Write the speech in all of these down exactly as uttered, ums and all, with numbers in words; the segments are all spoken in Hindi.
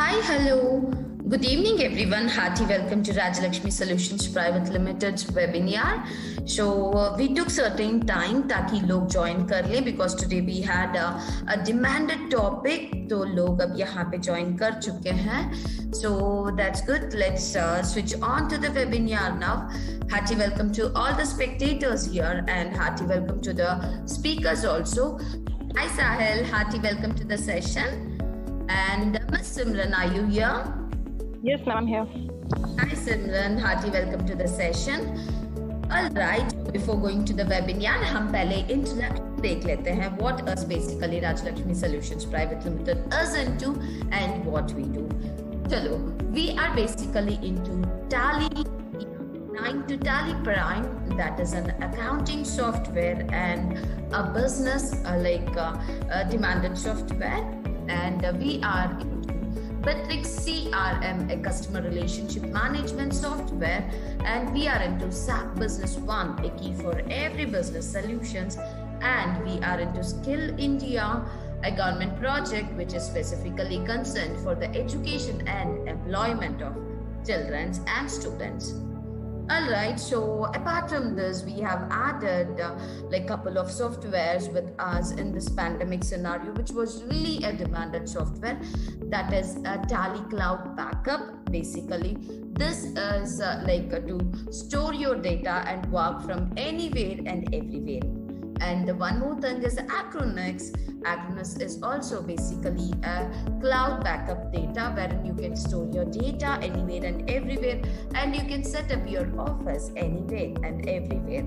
Hi, hello. Good evening, everyone. Hearty welcome to Rajlaxmi Solutions Private Limited's webinar. So uh, we took certain time ताकि लोग join कर लें because today we had a, a demanded topic. तो लोग अब यहाँ पे join कर चुके हैं. So that's good. Let's uh, switch on to the webinar now. Hearty welcome to all the spectators here and hearty welcome to the speakers also. Hi Sahil, hearty welcome to the session. And Miss Simran, are you here? Yes, ma'am, I'm here. Hi, Simran. Hearty welcome to the session. All right. Before going to the webinar, हम पहले introduction देख लेते हैं. What us basically Rajlaxmi Solutions Private Limited us into and what we do. चलो, we are basically into Tally nine to Tally Prime. That is an accounting software and a business uh, like uh, uh, demanded software. And we are into Bitrix C R M, a customer relationship management software, and we are into S A P Business One, a key for every business solutions, and we are into Skill India, a government project which is specifically concerned for the education and employment of children and students. All right, so apart from this, we have added uh, like couple of softwares with us in this pandemic scenario, which was really a demanded software, that is a Tally Cloud Backup. Basically, this is uh, like uh, to store your data and work from anywhere and everywhere. And the one more thing is Acronis. Acronis is also basically a cloud backup data wherein you can store your data anywhere and everywhere, and you can set up your office anywhere and everywhere.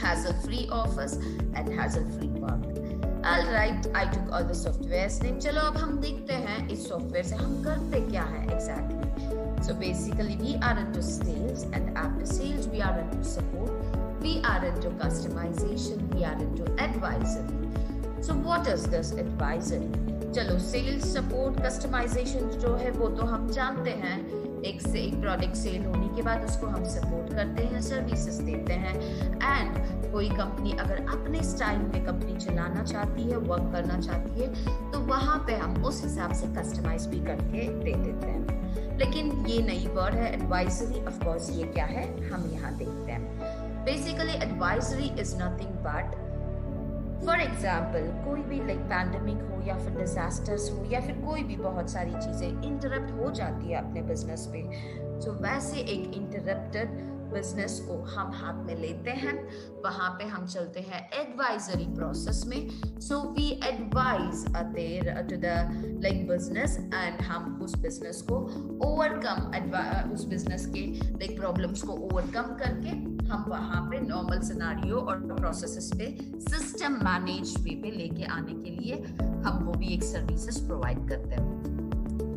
Hassle-free office and hassle-free work. All right, I took all the softwares. Then, चलो अब हम देखते हैं इस software से हम करते क्या हैं exactly. So basically, we are into sales, and after sales, we are into support. We are into customization, we are into advisory. So what is this advisory? चलो sales, support, customization जो है वो तो हम जानते हैं. एक से एक product sale होने के बाद उसको हम support करते हैं, services देते हैं. And कोई company अगर अपने style में company चलाना चाहती है, work करना चाहती है, तो वहाँ पे हम उस हिसाब से customize भी करके दे देते हैं. लेकिन ये नई word है advisory. Of course ये क्या है? हम यहाँ देखते हैं. Basically, advisory is nothing but, for example, कोई भी like pandemic हो या फिर disasters हो या फिर कोई भी बहुत सारी चीजें interrupt हो जाती है अपने business पे, तो वैसे एक interrupted business को हम हाथ में लेते हैं, वहाँ पे हम चलते हैं advisory process में, so we advise there to the like business and हम उस business को overcome advi- उस business के like problems को overcome करके हम वहाँ पे नॉर्मल सिनारियो और प्रोसेसेस पे सिस्टम मैनेज वे पे लेके आने के लिए हम वो भी एक सर्विसेज प्रोवाइड करते हैं.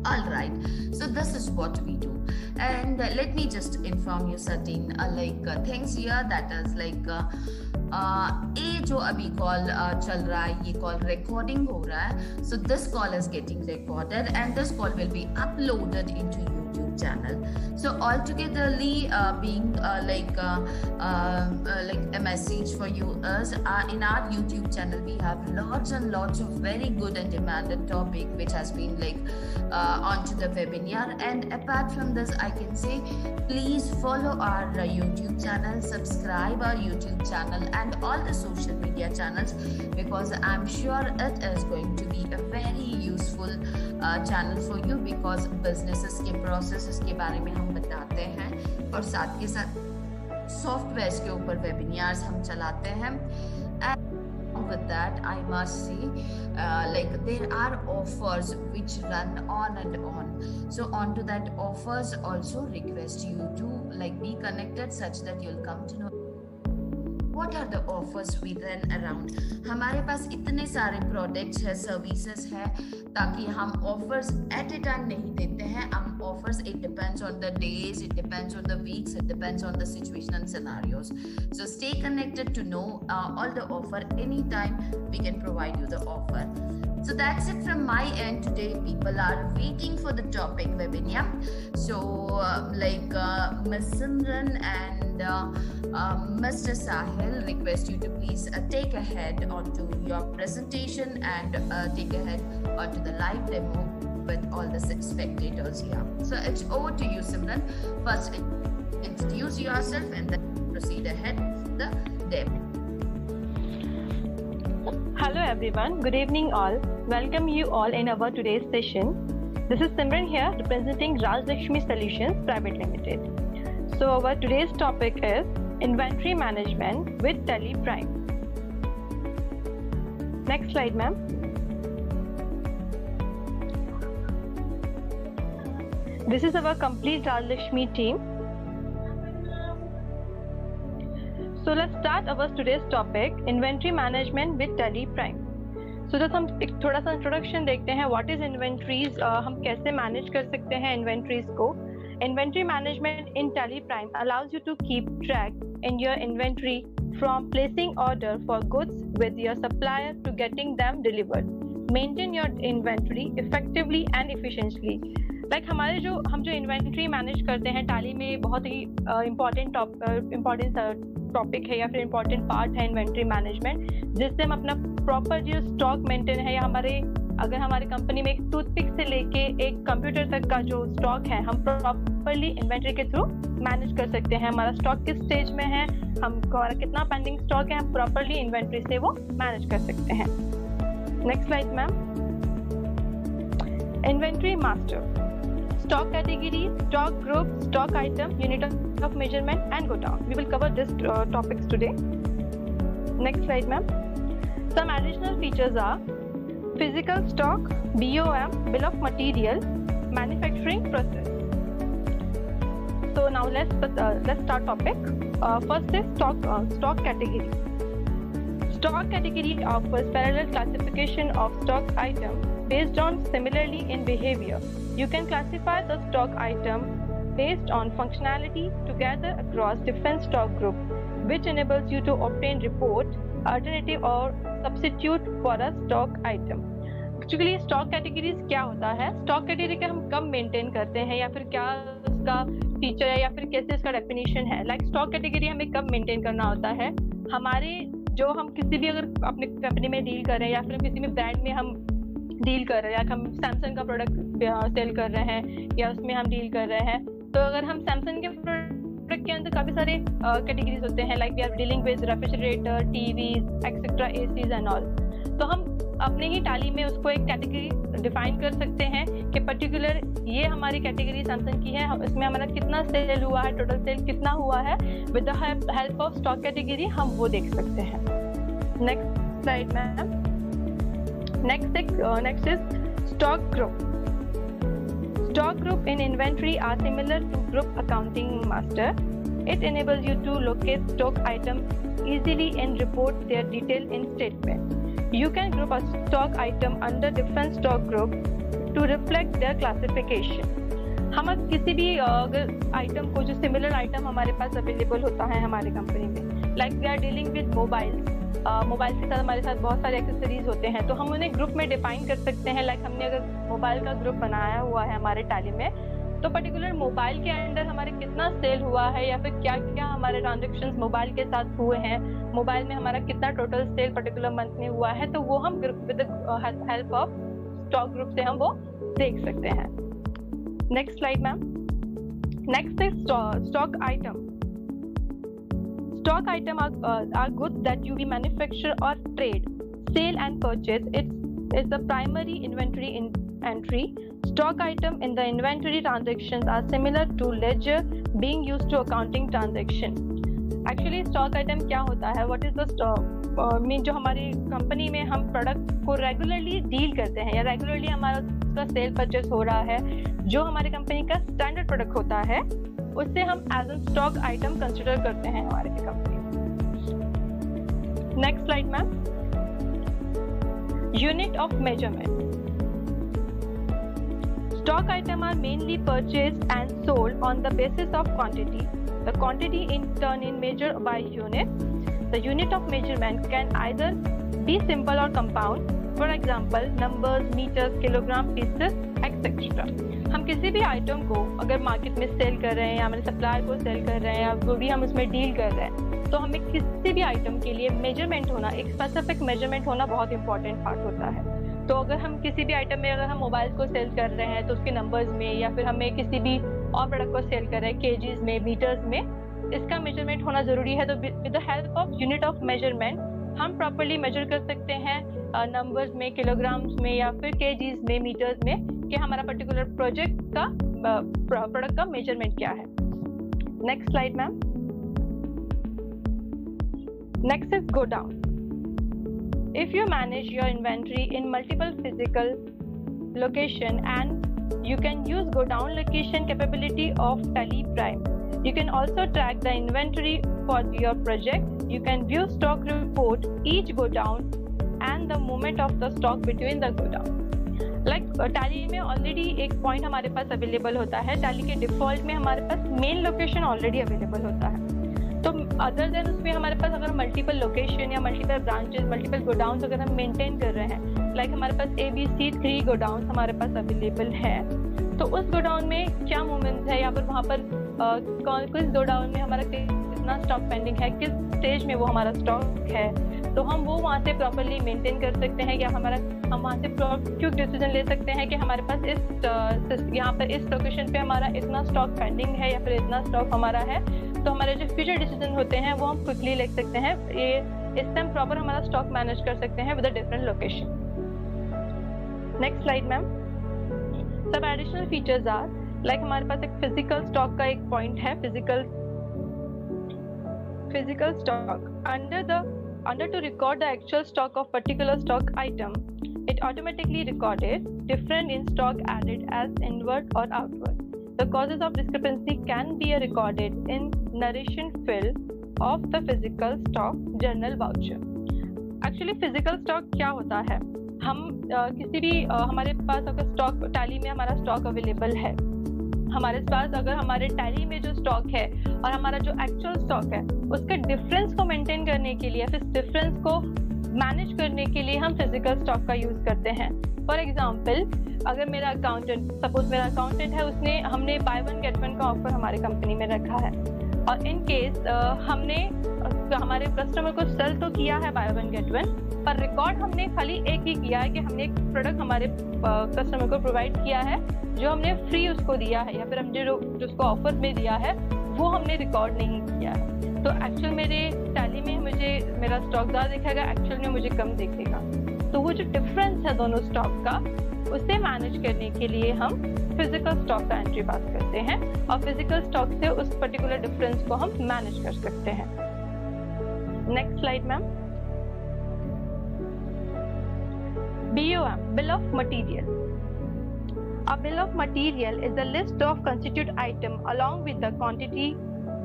All right, so this is what we do, and uh, let me just inform you certain uh, like uh, things here. That is like uh, ये जो अभी कॉल चल रहा है ये कॉल रिकॉर्डिंग हो रहा है. So this call is getting recorded and this call will be uploaded into YouTube channel. So altogetherly uh, being uh, like uh, uh, uh, like a message for you is uh, in our YouTube channel we have lots and lots of very good and demanded topic which has been like uh, onto the webinar. And apart from this, I can say please follow our uh, YouTube channel, subscribe our YouTube channel. And all the social media channels, because I'm sure it is going to be a very useful uh, channel for you, because businesses के processes के बारे में हम बताते हैं और साथ के साथ softwares के ऊपर webinars हम चलाते हैं. And with that, I must say, uh, like there are offers which run on and on. So onto that offers, also request you to like be connected such that you'll come to know. What are the offers we run around? हमारे पास इतने सारे प्रोडक्ट्स है, सर्विसेज है, ताकि हम ऑफर्स एट ए टाइम नहीं देते हैं. हम offers it depends on the days, it depends on the weeks, it depends on the situation and scenarios. So stay connected to know all the offer. Any time we can provide you the offer. So that's it from my end today. People are waiting for the topic webinar. So uh, like uh, Miss Simran and uh, uh, Mister Sahil, request you to please uh, take ahead onto your presentation and uh, take ahead onto the live demo with all the spectators here. So it's over to you, Simran. First, introduce yourself and then proceed ahead with the demo. Hello everyone, good evening all. Welcome you all in our today's session. This is Simran here representing Rajlaxmi Solutions Private Limited. So our today's topic is Inventory Management with Tally Prime. Next slide, ma'am. This is our complete Rajlaxmi team. So let's start our today's topic, Inventory Management with Tally Prime. So जब हम एक थोड़ा सा इंट्रोडक्शन देखते हैं, what is inventories, uh, हम कैसे मैनेज कर सकते हैं inventories को. Inventory management in Tally Prime allows you to keep track in your inventory from placing order for goods with your supplier to getting them delivered. Maintain your inventory effectively and efficiently. Like like, हमारे जो हम जो इन्वेंट्री मैनेज करते हैं टैली में बहुत ही इम्पॉर्टेंट इम्पॉर्टेंट टॉपिक है या फिर इम्पॉर्टेंट पार्ट है इन्वेंट्री मैनेजमेंट, जिससे हम अपना प्रॉपर जो स्टॉक मेंटेन है या हमारे अगर हमारी कंपनी में एक टूथपिक से लेके एक कंप्यूटर तक का जो स्टॉक है हम प्रॉपरली इन्वेंट्री के थ्रू मैनेज कर सकते हैं. हमारा स्टॉक किस स्टेज में है, हम हमारा कितना पेंडिंग स्टॉक है, हम प्रॉपरली इन्वेंट्री से वो मैनेज कर सकते हैं. Next slide ma'am. Inventory master. Stock category, stock group, stock item, unit of measurement, and go down. We will cover these uh, topics today. Next slide, ma'am. Some additional features are physical stock, B O M, bill of material, manufacturing process. So now let's uh, let's start topic. Uh, first is stock uh, stock category. Stock category offers parallel classification of stock items based on similarly in behavior. You can classify the stock item based on functionality together across different stock groups, which enables you to obtain report, alternative or substitute for a stock item. Actually, stock categories क्या होता है? Stock category का हम कब maintain करते हैं या फिर क्या उसका feature है या फिर कैसे उसका definition है? Like stock category हमें कब maintain करना होता है? हमारे जो हम किसी भी अगर अपने company में deal कर रहे हैं या फिर किसी भी brand में हम डील कर रहे हैं, या हम सैमसंग का प्रोडक्ट सेल कर रहे हैं या उसमें हम डील कर रहे हैं, तो अगर हम सैमसंग के प्रोडक्ट के अंदर काफ़ी सारे कैटेगरीज होते हैं, like we are dealing with refrigerator, TVs, etcetera, ACs and all. तो हम अपने ही टैली में उसको एक कैटेगरी डिफाइन कर सकते हैं कि पर्टिकुलर ये हमारी कैटेगरी सैमसंग की है, इसमें हमारा कितना सेल हुआ है, टोटल सेल कितना हुआ है. With the help of stock category हम वो देख सकते हैं. Next slide ma'am. Next, uh, next is stock group. Stock group in inventory are similar to group accounting master. It enables you to locate stock items easily and report their detail in statement. You can group a stock item under different stock groups to reflect their classification. हम किसी भी आइटम को जो सिमिलर आइटम हमारे पास अवेलेबल होता है हमारे कंपनी में, like we are dealing with mobiles, mobile के साथ हमारे साथ बहुत सारे एक्सेसरीज होते हैं, तो हम उन्हें ग्रुप में डिफाइन कर सकते हैं. लाइक हमने अगर मोबाइल का ग्रुप बनाया हुआ है हमारे टैली में, तो पर्टिकुलर मोबाइल के अंदर हमारे कितना सेल हुआ है या फिर क्या क्या हमारे ट्रांजेक्शन्स मोबाइल के साथ हुए हैं, मोबाइल में हमारा कितना टोटल सेल पर्टिकुलर मंथ में हुआ है, तो वो हम group with help of stock group से हम वो देख सकते हैं. Next slide ma'am. Next is stock item. Stock item are, uh, are goods that you manufacture or trade, sale and purchase. It's is the primary inventory in entry. Stock item in the inventory transactions are similar to ledger being used to accounting transaction. Actually, stock item क्या होता है? What is the stock? Uh, mean जो हमारी कंपनी में हम प्रोडक्ट को रेगुलरली डील करते हैं या रेगुलरली हमारा उसका सेल परचेस हो रहा है, जो हमारी कंपनी का स्टैंडर्ड प्रोडक्ट होता है, उससे हम as an stock item consider करते हैं हमारे company. Next slide ma'am. Unit of measurement. Stock item are mainly purchased and sold on the basis of quantity. The quantity in turn in measure by unit. The unit of measurement can either be simple or compound. For example, numbers, meters, kilogram, pieces, et cetera. हम किसी भी आइटम को अगर मार्केट में सेल कर रहे हैं या हमारे सप्लायर को सेल कर रहे हैं या जो भी हम उसमें डील कर रहे हैं, तो हमें किसी भी आइटम के लिए मेजरमेंट होना, एक स्पेसिफिक मेजरमेंट होना बहुत इंपॉर्टेंट पार्ट होता है. तो अगर हम किसी भी आइटम में, अगर हम मोबाइल को सेल कर रहे हैं तो उसके नंबर्स में, या फिर हमें किसी भी और प्रोडक्ट को सेल कर रहे हैं केजीज में, मीटर्स में, इसका मेजरमेंट होना जरूरी है। तो with the help of unit of measurement हम प्रॉपर्ली मेजर कर सकते हैं नंबर्स में, किलोग्राम्स में, या फिर केजीज में, मीटर्स में कि हमारा पर्टिकुलर प्रोजेक्ट का, प्रोडक्ट का मेजरमेंट क्या है। Next slide ma'am. Next is go down. If you manage your inventory in multiple physical location, and you can use go down location capability of Tally Prime. You can also track the inventory for your project. You can view stock report each go down and the movement of the stock between the go down. Like Tally में already एक point हमारे पास available होता है. Tally के default में हमारे पास main location already available होता है. तो अदर देन उसमें हमारे पास अगर मल्टीपल लोकेशन या मल्टीपल ब्रांचेस, मल्टीपल गोडाउन्स अगर हम मेंटेन कर रहे हैं, लाइक हमारे पास A B C three godowns हमारे पास अवेलेबल है, तो उस गोडाउन में क्या मूवमेंट्स है, या फिर वहाँ पर आ, किस गोडाउन में हमारा कितना स्टॉक पेंडिंग है, किस स्टेज में वो हमारा स्टॉक है, तो हम वो वहाँ से प्रॉपरली मेंटेन कर सकते हैं, या हमारा हम वहाँ से क्विक डिसीजन ले सकते हैं कि हमारे पास इस यहाँ पर इस लोकेशन पे हमारा इतना स्टॉक पेंडिंग है या फिर इतना स्टॉक हमारा है, तो हमारे जो फ्यूचर डिसीजन होते हैं वो हम क्विकली ले सकते हैं। ये इस टाइम प्रॉपर हमारा स्टॉक मैनेज कर सकते हैं with a different location. Next slide ma'am. सब एडिशनल फीचर्स आर लाइक हमारे पास एक फिजिकल स्टॉक का एक पॉइंट है, physical physical stock under the under to record the actual stock of particular stock item, it automatically recorded different in stock added as inward or outward. The causes of discrepancy can be recorded in narration field of the physical stock journal voucher. Actually physical stock क्या होता है, हम uh, किसी भी uh, हमारे पास अगर stock टैली में हमारा stock available है, हमारे पास अगर हमारे टैली में जो स्टॉक है और हमारा जो एक्चुअल स्टॉक है उसके डिफरेंस को मेंटेन करने के लिए, फिर डिफरेंस को मैनेज करने के लिए हम फिजिकल स्टॉक का यूज करते हैं। फॉर एग्जांपल, अगर मेरा अकाउंटेंट, सपोज मेरा अकाउंटेंट है, उसने हमने बाय वन गेट वन का ऑफर हमारे कंपनी में रखा है, और इन केस हमने हमारे कस्टमर को सेल तो किया है बाय वन गेट वन, पर रिकॉर्ड हमने खाली एक ही किया है कि हमने एक प्रोडक्ट हमारे कस्टमर को प्रोवाइड किया है, जो हमने फ्री उसको दिया है या फिर हमने जो उसको ऑफर में दिया है वो हमने रिकॉर्ड नहीं किया है। तो एक्चुअल मेरे टैली में मुझे मेरा स्टॉक ज़्यादा दिखेगा, एक्चुअल में मुझे कम दिखेगा। तो वो जो डिफरेंस है दोनों स्टॉक का, उसे मैनेज करने के लिए हम फिजिकल स्टॉक का एंट्री पास करते हैं, और फिजिकल स्टॉक से उस पर्टिकुलर डिफरेंस को हम मैनेज कर सकते हैं। Next slide ma'am. B O M, bill of material. A bill of material is a list of constituent item along with the quantity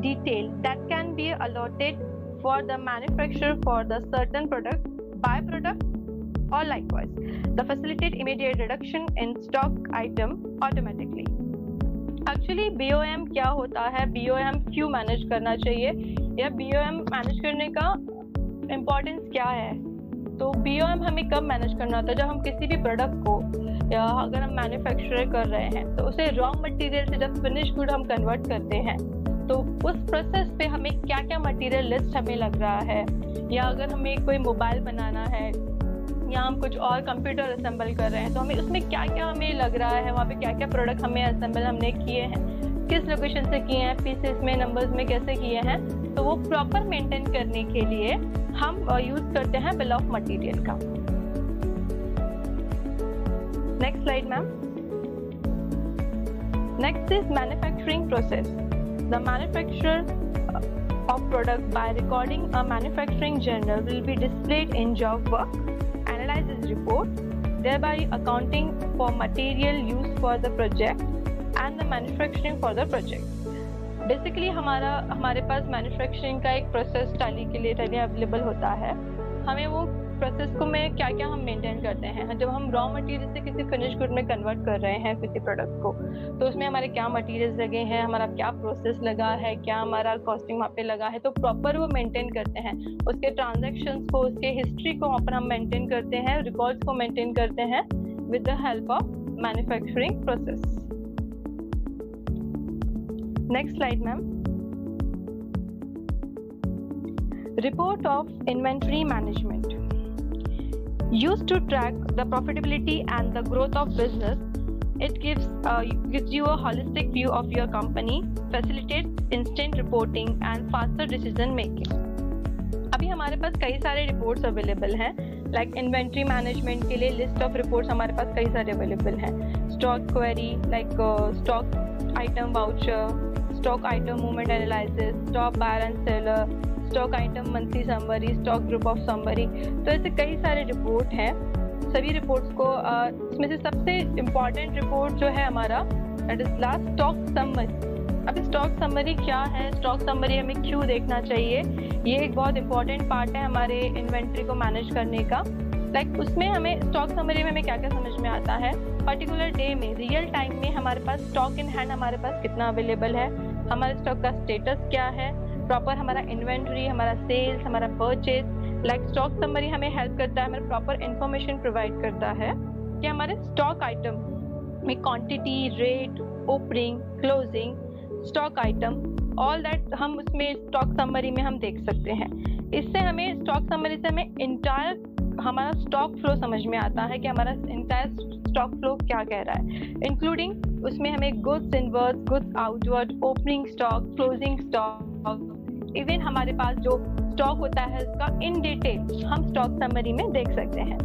detail that can be allotted for the manufacturer for the certain product, by product, or likewise. The facilitate immediate reduction in stock item automatically. Actually B O M क्या होता है, B O M क्यों मैनेज करना चाहिए, या B O M मैनेज करने का इम्पोर्टेंस क्या है। तो B O M हमें कब मैनेज करना होता है, जब हम किसी भी प्रोडक्ट को, या अगर हम मैन्युफैक्चर कर रहे हैं, तो उसे रॉ मटेरियल से जब फिनिश गुड हम कन्वर्ट करते हैं, तो उस प्रोसेस पे हमें क्या क्या मटेरियल लिस्ट हमें लग रहा है, या अगर हमें कोई मोबाइल बनाना है, या हम कुछ और कंप्यूटर असेंबल कर रहे हैं, तो हमें उसमें क्या क्या हमें लग रहा है, वहाँ पे क्या क्या प्रोडक्ट हमें असेंबल हमने किए हैं, किस लोकेशन से किए हैं, पीसेस में, नंबर्स में कैसे किए हैं, तो वो प्रॉपर मेंटेन करने के लिए हम यूज करते हैं बिल ऑफ मटेरियल का। Next slide ma'am. Next is manufacturing process. The manufacturer of product by recording a manufacturing journal will be displayed in job work, analyses report, thereby accounting for material used for the project and the manufacturing for the project. Basically हमारा हमारे पास मैन्युफैक्चरिंग का एक प्रोसेस टैली के लिए टैली अवेलेबल होता है। हमें वो प्रोसेस को में क्या क्या हम मेंटेन करते हैं, जब हम रॉ मटेरियल से किसी फिनिश गुड में कन्वर्ट कर रहे हैं किसी प्रोडक्ट को, तो उसमें हमारे क्या मटेरियल्स लगे हैं, हमारा क्या प्रोसेस लगा है, क्या हमारा कॉस्टिंग वहाँ पे लगा है, तो प्रॉपर वो मेंटेन करते हैं। उसके ट्रांजेक्शन्स को, उसके हिस्ट्री को वहाँ पर हम मेंटेन करते हैं, रिकॉर्ड्स को मेंटेन करते हैं with the help of manufacturing process. Next slide ma'am. Report of inventory management. used to track the profitability and the growth of business. It gives, uh, gives you a holistic view of your company, facilitates instant reporting and faster decision making. अभी हमारे पास कई सारे reports available हैं, like inventory management के लिए list of reports हमारे पास कई सारे available हैं, stock query like uh, stock item voucher, stock item movement analysis, stock buyer and seller, stock item monthly summary, stock group of summary. तो ऐसे कई सारे रिपोर्ट हैं. सभी रिपोर्ट्स को इसमें से सबसे इम्पॉर्टेंट रिपोर्ट जो है हमारा that is last stock summary. अब स्टॉक समरी क्या है, स्टॉक समरी हमें क्यों देखना चाहिए, ये एक बहुत इंपॉर्टेंट पार्ट है हमारे इन्वेंट्री को मैनेज करने का. लाइक like, उसमें हमें स्टॉक समरी में हमें क्या क्या समझ में आता है, पर्टिकुलर डे में रियल टाइम में हमारे पास स्टॉक इन हैंड हमारे पास कितना अवेलेबल है, हमारे स्टॉक का स्टेटस क्या है, प्रॉपर हमारा इन्वेंट्री, हमारा सेल्स, हमारा परचेज. लाइक स्टॉक समरी हमें हेल्प करता है, हमें प्रॉपर इन्फॉर्मेशन प्रोवाइड करता है कि हमारे स्टॉक आइटम में quantity, rate, opening, closing, stock item, all that हम उसमें स्टॉक समरी में हम देख सकते हैं. इससे हमें स्टॉक समरी से हमें इंटायर हमारा स्टॉक फ्लो समझ में आता है कि हमारा इंटायर स्टॉक फ्लो क्या कह रहा है, इंक्लूडिंग उसमें हमें goods inward, goods outward, opening stock, closing stock, even हमारे पास जो स्टॉक होता है उसका इन डिटेल हम स्टॉक समरी में देख सकते हैं.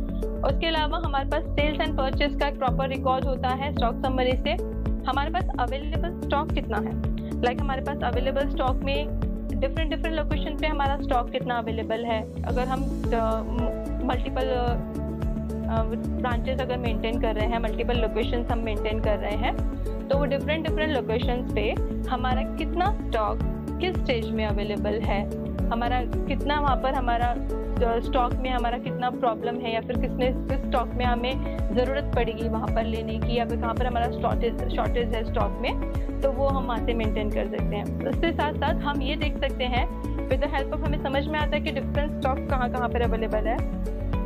उसके अलावा हमारे पास सेल्स एंड परचेस का एक प्रॉपर रिकॉर्ड होता है. स्टॉक समरी से हमारे पास अवेलेबल स्टॉक कितना है, लाइक like हमारे पास अवेलेबल स्टॉक में डिफरेंट डिफरेंट लोकेशन पे हमारा स्टॉक कितना अवेलेबल है. अगर हम मल्टीपल ब्रांचेस अगर मेंटेन कर रहे हैं, मल्टीपल लोकेशन हम मेंटेन कर रहे हैं, तो वो डिफरेंट डिफरेंट लोकेशन पे हमारा कितना स्टॉक किस स्टेज में अवेलेबल है, हमारा कितना वहाँ पर हमारा स्टॉक में हमारा कितना प्रॉब्लम है, या फिर किसने किस स्टॉक में हमें ज़रूरत पड़ेगी वहाँ पर लेने की, या फिर कहाँ पर हमारा शॉर्टेज शॉर्टेज है स्टॉक में, तो वो हम वहाँ से मेंटेन कर सकते हैं. उसके साथ साथ हम ये देख सकते हैं विद द हेल्प ऑफ, हमें समझ में आता है कि डिफरेंट स्टॉक कहाँ कहाँ पर अवेलेबल है,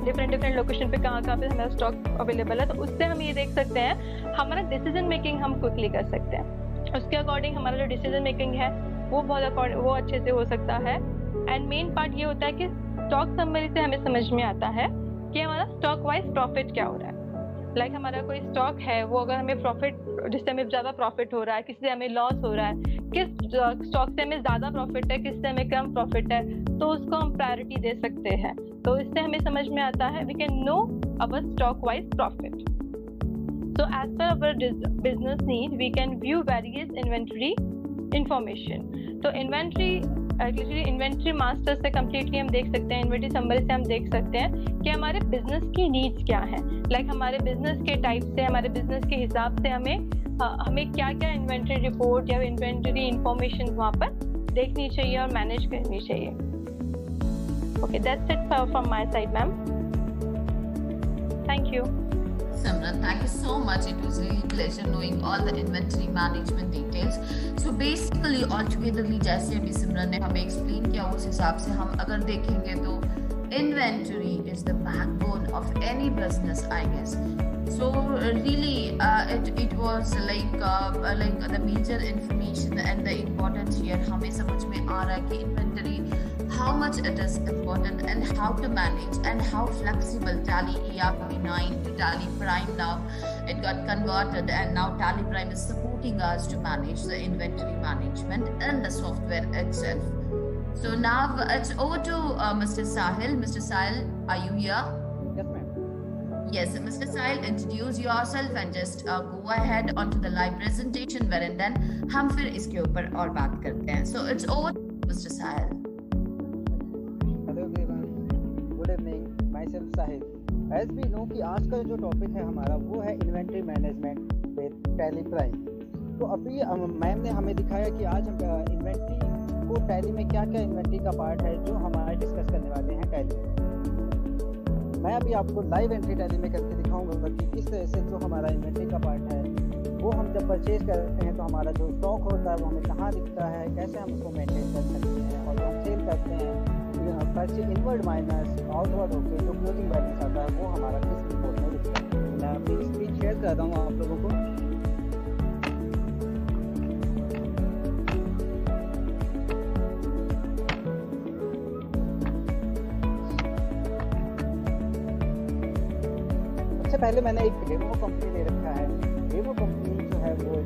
डिफरेंट डिफरेंट लोकेशन पे कहाँ कहाँ पर हमारा स्टॉक अवेलेबल है. तो उससे हम ये देख सकते हैं, हमारा डिसीजन मेकिंग हम क्विकली कर सकते हैं. उसके अकॉर्डिंग हमारा जो डिसीजन मेकिंग है वो बहुत वो अच्छे से हो सकता है. एंड मेन पार्ट ये होता है कि स्टॉक समरी से हमें समझ में आता है कि हमारा स्टॉक वाइज प्रॉफिट क्या हो रहा है. लाइक like हमारा कोई स्टॉक है, वो अगर हमें प्रॉफिट, जिससे हमें ज़्यादा प्रॉफिट हो रहा है, किससे हमें लॉस हो रहा है, किस स्टॉक से हमें ज़्यादा प्रॉफिट है, किससे हमें कम प्रॉफिट है, तो उसको हम प्रायोरिटी दे सकते हैं. तो इससे हमें समझ में आता है, we can know our stock wise profit. So as per our business need we can view various inventory information. तो इन्वेंट्री एक्चुअली इन्वेंट्री मास्टर से कम्प्लीटली हम देख सकते हैं, इन्वेंट्री समरी से हम देख सकते हैं कि हमारे बिजनेस की नीड्स क्या हैं. लाइक हमारे बिजनेस के टाइप से, हमारे बिजनेस के हिसाब से हमें हमें क्या क्या इन्वेंट्री रिपोर्ट या इन्वेंट्री इंफॉर्मेशन वहाँ पर देखनी चाहिए और मैनेज करनी चाहिए. Okay, that's it from my side ma'am. Thank you Simran, thank you so much. It was really a pleasure knowing all the inventory management details. So basically altogetherly जैसे भी Simran ने हमें explain किया, उस हिसाब से हम अगर देखेंगे तो inventory is the backbone of any business, I guess. So really uh, it it was like uh, like the major information and the importance here. हमें समझ में आ रहा है कि inventory how much it is important and how to manage and how flexible Tally E R P nine to Tally Prime now. It got converted and now Tally Prime is supporting us to manage the inventory management and the software itself. So now it's over to uh, Mister Sahil. Mister Sahil, are you here? Yes, ma'am. Yes, Mister Sahil, introduce yourself and just uh, go ahead onto the live presentation wherein then हम फिर इसके ऊपर और बात करते हैं. So it's over to Mister Sahil. Sahil, as we know कि आज का जो टॉपिक है हमारा वो है inventory management with Tally Prime. तो अभी मैम ने हमें दिखाया कि आज हम इन्वेंट्री को टैली में क्या क्या इन्वेंट्री का पार्ट है जो हमारे डिस्कस करने वाले हैं टैली में. मैं अभी आपको लाइव एंट्री टैली में करके दिखाऊंगा कि किस तरह से जो हमारा इन्वेंट्री का पार्ट है वो हम जब परचेज करते हैं तो हमारा जो स्टॉक होता है वो हमें कहाँ दिखता है, कैसे हम उसको मेनटेन कर सकते हैं, और हम सेल करते हैं परचेज इनवर्ड माइनस आउटवर्ड होकर जो क्लोजिंग बैलेंस आता है वो हमारा किस रिपोर्ट में दिखता है. मैं अपनी स्क्रीन शेयर करता हूँ आप लोगों को. से पहले मैंने एक रेमो कंपनी ले रखा है। रेमो कंपनी जो है वो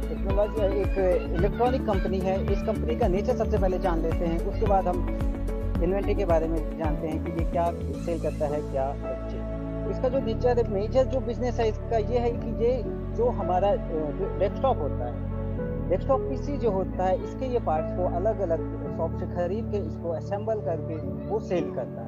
टेक्नोलॉजी एक इलेक्ट्रॉनिक कंपनी है। इस कंपनी का नेचर सबसे पहले जान लेते हैं, उसके बाद हम इन्वेंट्री के बारे में जानते हैं कि ये क्या सेल करता है, क्या बच्चे। इसका जो नेचर है, मेजर जो बिजनेस है इसका ये है कि ये जो हमारा डेस्कटॉप होता है, डेस्कटॉप पीसी जो होता है, इसके ये पार्ट्स को अलग अलग शॉप से खरीद के इसको असेंबल करके वो सेल करता है।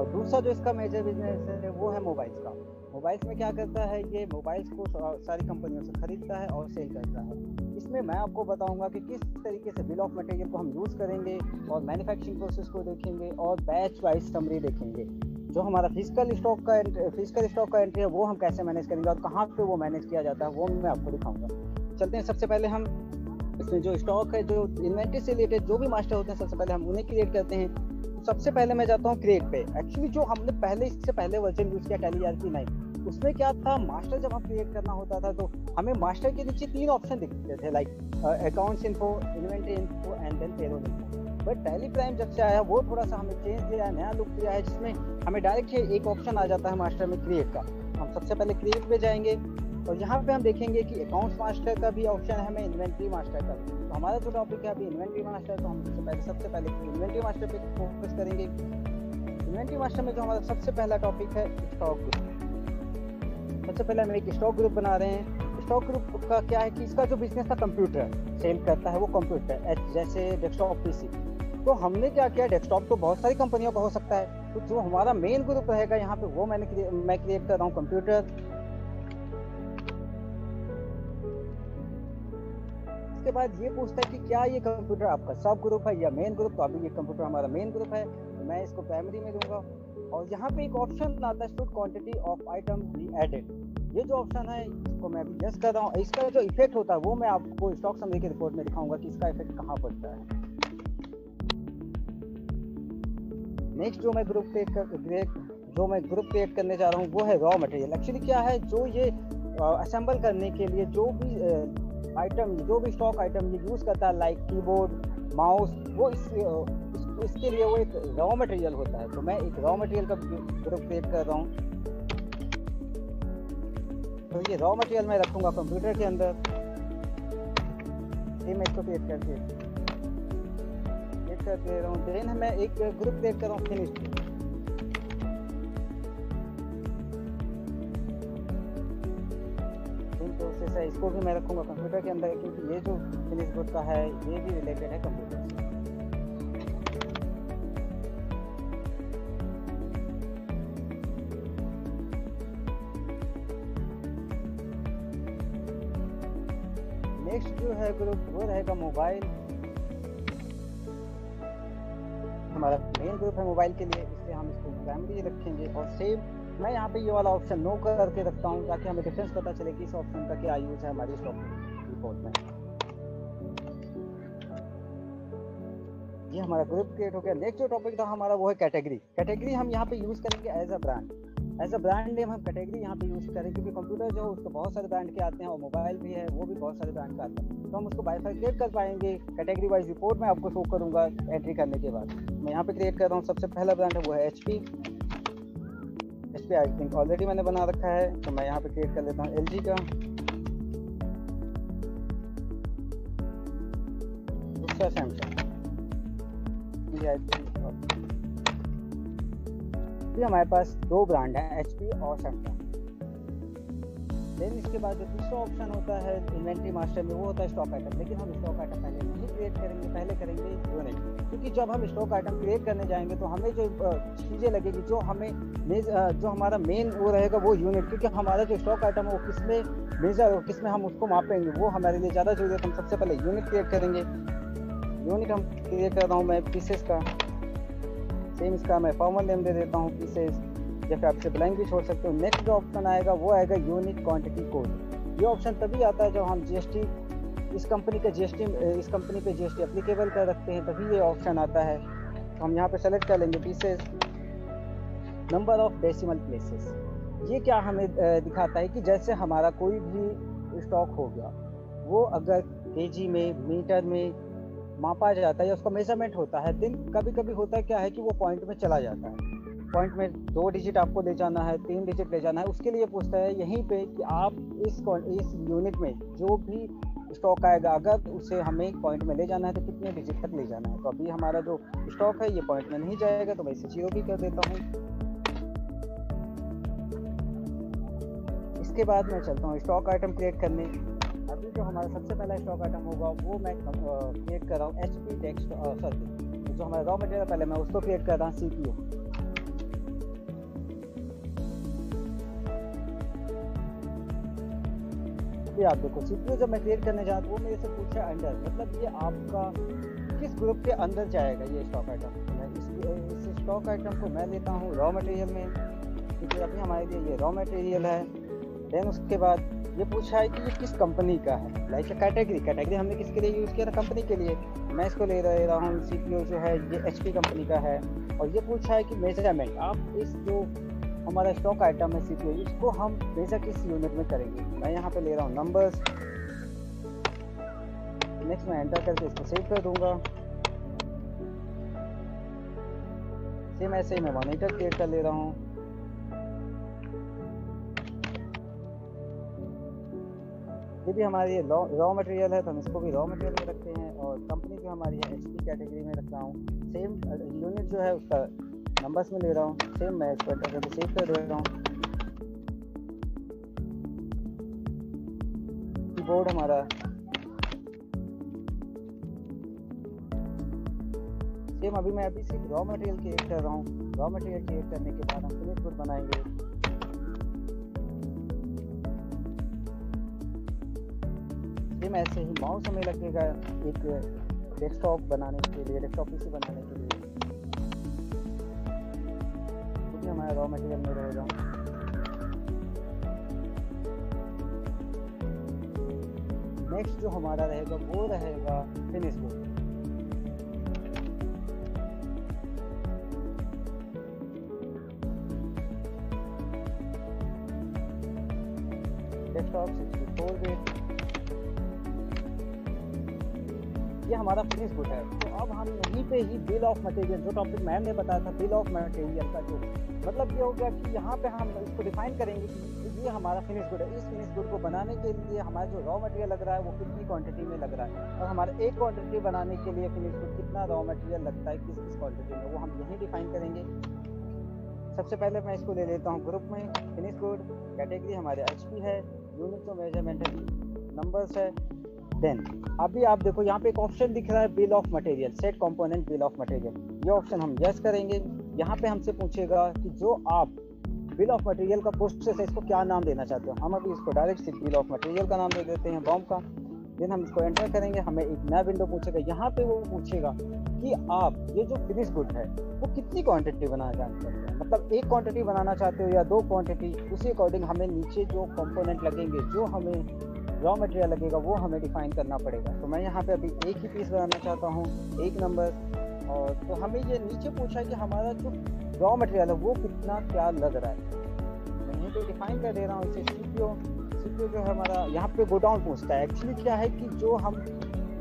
और दूसरा जो इसका मेजर बिजनेस है वो है मोबाइल्स का। मोबाइल्स में क्या करता है, ये मोबाइल्स को सारी कंपनियों से खरीदता है और सेल करता है। इसमें मैं आपको बताऊंगा कि किस तरीके से बिल ऑफ मटेरियल को हम यूज़ करेंगे और मैन्युफैक्चरिंग प्रोसेस को देखेंगे और बैच वाइज समरी देखेंगे। जो हमारा फिजिकल स्टॉक का फिजिकल स्टॉक का एंट्री है वो हम कैसे मैनेज करेंगे और कहाँ पे वो मैनेज किया जाता है वो मैं आपको दिखाऊंगा। चलते हैं, सबसे पहले हम इसमें जो स्टॉक है, जो इन्वेंट्री से रिलेटेड जो भी मास्टर होते हैं, सबसे पहले हम उन्हें क्रिएट करते हैं। सबसे पहले मैं जाता हूँ क्रिएट पे। एक्चुअली जो हमने पहले इससे पहले वर्जन यूज़ किया टैली आरपी नाइन, उसमें क्या था, मास्टर जब हम क्रिएट करना होता था तो हमें मास्टर के नीचे तीन ऑप्शन दिखते थे, like accounts info, inventory info and then payroll info. But Tally Prime जब से आया वो थोड़ा सा हमें चेंज दिया है, नया लुक दिया है, जिसमें हमें डायरेक्ट एक ऑप्शन आ जाता है मास्टर में क्रिएट का। हम सबसे पहले क्रिएट पे जाएंगे और यहाँ पे हम देखेंगे कि अकाउंट्स मास्टर का भी ऑप्शन है हमें, इन्वेंट्री मास्टर का। तो हमारा जो टॉपिक है अभी इन्वेंट्री मास्टर, तो हम पहले सबसे पहले इन्वेंट्री मास्टर पे फोकस करेंगे। इन्वेंट्री मास्टर में जो हमारा सबसे पहला टॉपिक है स्टॉक ग्रुप। सबसे पहले हम एक स्टॉक ग्रुप बना रहे हैं। स्टॉक ग्रुप का क्या है कि इसका जो बिजनेस था कंप्यूटर सेल करता है, वो कंप्यूटर जैसे डेस्कटॉप पीसी। तो हमने क्या किया, डेस्कटॉप तो बहुत सारी कंपनियों का हो सकता है, तो जो हमारा मेन ग्रुप रहेगा यहाँ पे वो मैंने मैं क्रिएट कर रहा हूँ कंप्यूटर। के बाद ये पूछता है कि क्या ये कंप्यूटर आपका सब ग्रुप है या मेन ग्रुप। तो अभी ये कंप्यूटर हमारा मेन ग्रुप है, मैं इसको प्राइमरी में दूंगा। और यहाँ पे एक ऑप्शन आता है to quantity of item be added. ये जो ऑप्शन है इसको मैं अभी जस्ट कर रहा हूँ। इसका जो इफेक्ट होता है वो मैं आपको स्टॉक समरी की रिपोर्ट में दिखाऊंगा कि इसका इफेक्ट कहाँ पड़ता है। नेक्स्ट जो मैं ग्रुप क्रिएट जो मैं ग्रुप क्रिएट करने जा रहा हूँ वो है रॉ मटेरियल। एक्चुअली क्या है, जो ये असेंबल करने के लिए जो भी आइटम जो भी स्टॉक आइटम ये यूज़ करता है, लाइक कीबोर्ड, माउस, वो इस, इस, इसके लिए वो एक रॉ मटेरियल होता है। तो मैं एक रॉ मटेरियल का ग्रुप क्रिएट कर रहा हूँ। तो ये रॉ मटेरियल मैं रखूँगा कंप्यूटर के अंदर। ये मैं इसको क्रिएट करके क्रिएट कर दे रहा हूँ। देन मैं एक ग्रुप क्रिएट कर रहा हूँ फिनिश। इसको भी मैं रखूंगा कंप्यूटर के अंदर क्योंकि ये जो फिनिश गुड का है ये भी रिलेटेड है कंप्यूटर से। नेक्स्ट जो है ग्रुप वो रहेगा मोबाइल। हमारा मेन ग्रुप है मोबाइल के लिए, इससे हम इसको प्राइमरी रखेंगे। और सेम मैं यहाँ पे ये वाला ऑप्शन नो करके रखता हूँ ताकि हमें डिफरेंस पता चले कि इस ऑप्शन का क्या यूज है हमारी स्टॉक रिपोर्ट में। ये हमारा ग्रुप क्रिएट हो गया। नेक्स्ट जो टॉपिक था हमारा वो है कैटेगरी। कैटेगरी हम यहाँ पे यूज करेंगे as a brand, as a brand name हम कैटेगरी यहाँ पे यूज करेंगे क्योंकि कंप्यूटर जो है उसको बहुत सारे ब्रांड के आते हैं और मोबाइल भी है वो भी बहुत सारे ब्रांड का आता है। तो हम उसको बाइफरकेट कर पाएंगे। कैटेगरी वाइज रिपोर्ट में आपको शो करूंगा एंट्री करने के बाद। मैं यहाँ पे क्रिएट कर रहा हूँ, सबसे पहला ब्रांड है वो है एचपी। पे आई थिंक ऑलरेडी मैंने बना रखा है, तो मैं यहाँ पे क्रिएट कर लेता हूँ एलजी का। दूसरा सैमसंग, ये हमारे पास दो ब्रांड हैं, एचपी और सैमसंग। देन इसके बाद जो तीसरा ऑप्शन होता है इन्वेंट्री मास्टर में वो होता है स्टॉक आइटम। लेकिन हम स्टॉक आइटम पहले नहीं क्रिएट करेंगे, पहले करेंगे यूनिट। क्योंकि जब हम स्टॉक आइटम क्रिएट करने जाएंगे तो हमें जो चीज़ें लगेगी, जो हमें जो हमारा मेन वो रहेगा वो यूनिट, क्योंकि हमारा जो स्टॉक आइटम है वो किस में मेजर हो, किस में हम उसको मापेंगे, वो हमारे लिए ज़्यादा जरूरी है। हम सबसे पहले यूनिट क्रिएट करेंगे। यूनिट हम क्रिएट कर रहा हूँ मैं पीसेस का। सेम इसका मैं फॉर्मल नेम दे देता हूँ पीसेस, जैसे आपसे ब्लैंक भी छोड़ सकते हो। नेक्स्ट जो ऑप्शन आएगा वो आएगा यूनिक क्वांटिटी कोड। ये ऑप्शन तभी आता है जब हम जीएसटी इस कंपनी का जीएसटी इस कंपनी पे जीएसटी एप्लीकेबल कर रखते हैं, तभी ये ऑप्शन आता है। तो हम यहाँ पे सेलेक्ट कर लेंगे pieces. Number of decimal places, ये क्या हमें दिखाता है कि जैसे हमारा कोई भी स्टॉक हो गया वो अगर केजी में, मीटर में मापा जाता है या उसका मेजरमेंट होता है, दिन कभी कभी होता है क्या है कि वो पॉइंट में चला जाता है। पॉइंट में दो डिजिट आपको ले जाना है, तीन डिजिट ले जाना है, उसके लिए पूछता है यहीं पे कि आप इस इस यूनिट में जो भी स्टॉक आएगा अगर उसे हमें पॉइंट में ले जाना है तो कितने डिजिट तक ले जाना है। तो अभी हमारा जो स्टॉक है ये पॉइंट में नहीं जाएगा तो मैं इसे जीरो भी कर देता हूँ। इसके बाद मैं चलता हूँ स्टॉक आइटम क्रिएट करने। अभी जो हमारा सबसे पहला स्टॉक आइटम होगा वो मैं क्रिएट कर रहा हूँ एच पी डेस्क सॉरी जो हमारा रॉ मटेरियल पहले मैं उसको क्रिएट कर रहा हूँ सी पी ओ। ये आप देखो सीपीयू जब मैं क्रिएट करने जाता हूँ मेरे से पूछा है अंडर, मतलब ये आपका किस ग्रुप के अंदर जाएगा ये स्टॉक आइटम। मैं इस स्टॉक आइटम को मैं लेता हूँ रॉ मटेरियल में क्योंकि अभी हमारे लिए ये रॉ मटेरियल है। देन उसके बाद ये पूछा है कि ये किस कंपनी का है, लाइक कैटेगरी कैटेगरी हमने किसके लिए यूज़ किया था, कंपनी के लिए। मैं इसको ले रहा हूँ सीपीयू जो है ये एचपी कंपनी का है। और ये पूछा है कि मेजरमेंट आप इस जो हमारा स्टॉक आइटम है सीपीयू इसको हम मेजर किस यूनिट में करेंगे। मैं यहाँ पे ले रहा हूँ नंबर्स, नेक्स्ट मैं एंटर करके इसको सेव कर दूंगा। सेम ऐसे ही मैं मॉनिटर क्रिएट कर ले रहा हूँ। ये भी हमारी रॉ मटेरियल है तो हम इसको भी रॉ मटेरियल में रखते हैं। और कंपनी जो हमारी है एचपी कैटेगरी में रख रहा हूँ। सेम यूनिट जो है उसका नंबर्स में ले रहा हूँ, सेम मैं इसको एंटर करके सेव कर रहा हूँ। कीबोर्ड हमारा सेम। अभी मैं अभी सिर्फ रॉ मटेरियल क्रिएट कर रहा हूँ। रॉ मटेरियल क्रिएट करने के बाद हम फिनिश गुड बनाएंगे। सेम ऐसे ही माउस हमें लगेगा एक डेस्कटॉप बनाने के लिए, डेस्कटॉप पीसी बनाने के लिए हमारा रॉ मटेरियल में रहेगा। नेक्स्ट जो हमारा रहेगा वो रहेगा finish good. Desktop sixty four bit ये हमारा फिनिश गुड है। तो अब हम यहीं पे ही बिल ऑफ मटेरियल जो टॉपिक मैम ने बताया था बिल ऑफ मटेरियल का जो मतलब ये होगा कि यहाँ पे हम इसको डिफाइन करेंगे कि ये हमारा फिनिश गुड है। इस फिनिश गुड को बनाने के लिए हमारा जो रॉ मटेरियल लग रहा है वो कितनी क्वांटिटी में लग रहा है और हमारा एक क्वांटिटी बनाने के लिए फिनिश गुड कितना रॉ मटेरियल लगता है किस किस क्वांटिटी में, वो हम यहीं डिफाइन करेंगे। सबसे पहले मैं इसको ले लेता हूँ ग्रुप में फिनिश गुड, कैटेगरी हमारे एचपी है, यूनिट तो मेजरमेंट है, नंबर्स है। देन अभी आप देखो यहाँ पे एक ऑप्शन दिख रहा है bill of material, set component bill of material. ये ऑप्शन हम यस करेंगे। यहाँ पे हमसे पूछेगा कि जो आप बिल ऑफ मटेरियल का प्रोसेस है इसको क्या नाम देना चाहते हो। हम अभी इसको डायरेक्ट से बिल ऑफ मटेरियल का नाम दे देते हैं बॉम का। देन हम इसको एंटर करेंगे, हमें एक नया विंडो पूछेगा। यहाँ पे वो पूछेगा कि आप ये जो फिनिश गुड है वो कितनी क्वांटिटी बनाना चाहते हैं, मतलब एक क्वांटिटी बनाना चाहते हो या दो क्वांटिटी। उसी अकॉर्डिंग हमें नीचे जो कंपोनेंट लगेंगे जो हमें रॉ मटेरियल लगेगा वो हमें डिफाइन करना पड़ेगा। तो मैं यहाँ पे अभी एक ही पीस बनाना चाहता हूँ, एक नंबर। और तो हमें ये नीचे पूछा है कि हमारा जो रॉ मटेरियल है वो कितना क्या लग रहा है। मैं यहीं पे डिफाइन कर दे रहा हूँ इसे सीपीओ। सीपीओ जो है हमारा यहाँ पे गोडाउन पूछता है। एक्चुअली क्या है कि जो हम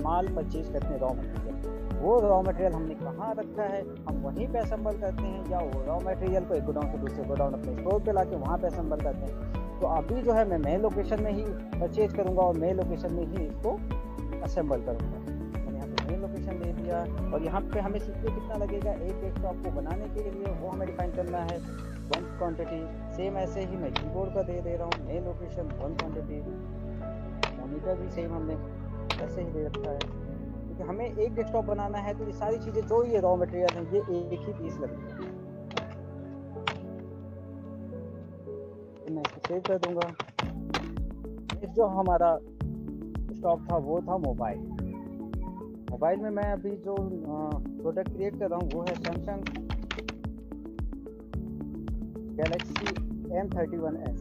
माल परचेज करते हैं रॉ मटेरियल, वो रॉ मटेरियल हमने कहाँ रखा है, हम वहीं पे असेंबल करते हैं या वो रॉ मटेरियल को एक गोडाउन से दूसरे गोडाउन अपने स्टोर पर ला के वहाँ पर असेंबल करते हैं। तो अभी जो है मैं नए लोकेशन में ही परचेज करूँगा और नए लोकेशन में ही इसको असेंबल करूँगा। लोकेशन दे दिया और यहाँ पे हमें सीपीयू कितना लगेगा एक डेस्कटॉप को बनाने के लिए वो हमें डिफाइन करना है वन क्वांटिटी। सेम ऐसे ही मैं कीबोर्ड का दे दे रहा हूँ नए लोकेशन वन क्वांटिटी, मॉनिटर भी सेम हमने ऐसे ही दे रखा है क्योंकि हमें एक डेस्कटॉप बनाना है। तो ये सारी चीज़ें जो ये रॉ मटेरियल है ये एक ही पीस लगेगी। मैं इसको सेव कर दूंगा। नेक्स्ट जो हमारा स्टॉक था वो था मोबाइल। मोबाइल में मैं अभी जो प्रोडक्ट क्रिएट कर रहा हूँ वो है Samsung Galaxy M thirty one S.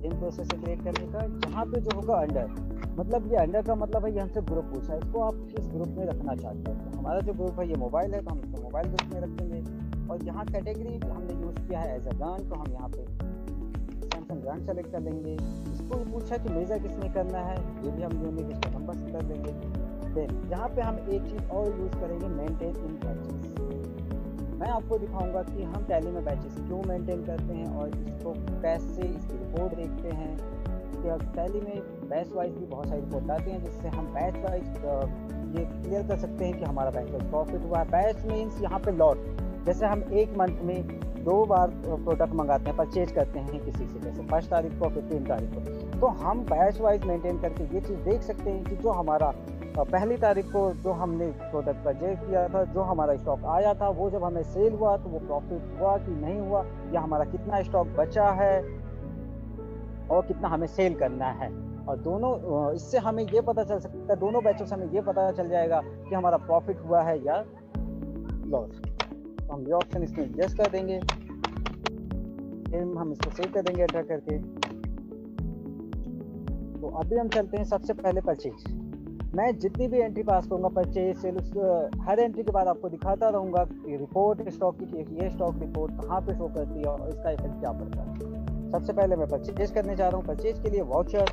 Same process से क्रिएट करने का। यहाँ पे जो होगा अंडर, मतलब ये अंडर का मतलब है ये हमसे ग्रुप पूछा है, इसको आप किस ग्रुप में रखना चाहते हो। तो हमारा जो ग्रुप है ये मोबाइल है तो हम इसको मोबाइल ग्रुप में रखेंगे। और यहाँ कैटेगरी हमने यूज़ किया है एज अ ब्रांड तो हम यहाँ पे ब्रांड सेलेक्ट कर लेंगे। इसको पूछा कि मेजर किसमें करना है, ये भी हम यूनिट इसका नंबर से कर देंगे। देन यहाँ पे हम एक चीज़ और यूज़ करेंगे, मेंटेन इन बैचेस। मैं आपको दिखाऊंगा कि हम टैली में बैचेस क्यों मेंटेन करते हैं और इसको कैसे इसकी रिपोर्ट देखते हैं। तो टैली में बैच वाइज भी बहुत सारी रिपोर्ट आती हैं, जिससे हम बैच वाइज ये क्लियर कर सकते हैं कि हमारा बैच वाइज प्रॉफिट हुआ। बैच मीन्स यहाँ पे लॉट, जैसे हम एक मंथ में दो बार प्रोडक्ट मंगाते हैं, परचेज करते हैं किसी से, जैसे फर्स्ट तारीख को, फिफ्टीन तारीख को, तो हम बैच वाइज मेंटेन करके ये चीज़ देख सकते हैं कि जो हमारा पहली तारीख को जो हमने प्रोडक्ट परचेज किया था, जो हमारा स्टॉक आया था, वो जब हमें सेल हुआ तो वो प्रॉफिट हुआ कि नहीं हुआ, या हमारा कितना स्टॉक बचा है और कितना हमें सेल करना है। और दोनों इससे हमें ये पता चल सकता है, दोनों बैचों से हमें ये पता चल जाएगा कि हमारा प्रॉफिट हुआ है या लॉस। हम ये ऑप्शन इसमें एडजस्ट कर देंगे, हम इसको सेव कर देंगे एंटर करके। तो अभी हम चलते हैं सबसे पहले परचेज। मैं जितनी भी एंट्री पास करूंगा परचेज सेल्स, हर एंट्री के बाद आपको दिखाता रहूंगा कि रिपोर्ट स्टॉक की, ये स्टॉक रिपोर्ट कहाँ पे शो करती है और इसका इफेक्ट क्या पड़ता है। सबसे पहले मैं परचेज करने जा रहा हूँ। परचेज के लिए वाउचर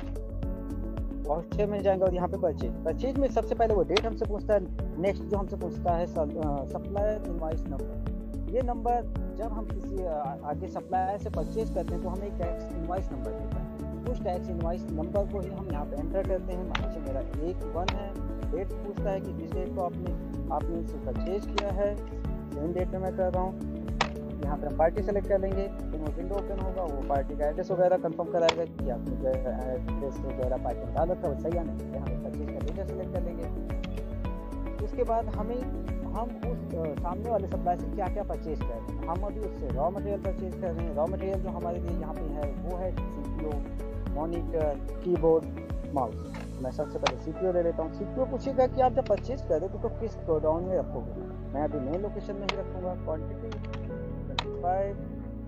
वाउचर में जाएंगे और यहाँ पे परचेज परचेज में सबसे पहले वो डेट हमसे पूछता है। नेक्स्ट जो हमसे पूछता है सप्लायर इनवॉइस नंबर। ये नंबर जब हम किसी आगे सप्लायर से परचेज करते हैं तो हमें एक टैक्स इनवॉइस नंबर देता है। उस टैक्स इनवॉइस नंबर को ही हम यहाँ पे एंटर करते हैं। मान लीजिए मेरा एक वन है। डेट पूछता है कि जिस डेट को आपने आपने उसे परचेज किया है, सेम डेट में मैं कर रहा हूँ। यहाँ पर हम पार्टी सेलेक्ट कर लेंगे तो वो विंडो ओपन होगा, वो पार्टी का एड्रेस वगैरह कंफर्म कराएगा कि आपने जो एड्रेस वगैरह पार्टी में डाल रखा है वो सही या नहीं। हम परचेज का डेटा सेलेक्ट कर लेंगे। उसके बाद हमें हम उस सामने वाले सप्लायर से क्या क्या परचेज कर रहे हैं। हम अभी उससे रॉ मटेरियल परचेज कर रहे हैं। रॉ मटेरियल जो हमारे लिए यहाँ पे है वो है सीपीयू, मॉनिटर, कीबोर्ड, माउस। मैं सबसे पहले सीपीयू ले लेता हूँ। सीपीयू पूछेगा कि आप जब परचेज करें तो, तो किस गोडाउन में रखोगे। मैं अभी मेन लोकेशन में ही रखूँगा। क्वान्टिटी ट्वेंटी फाइव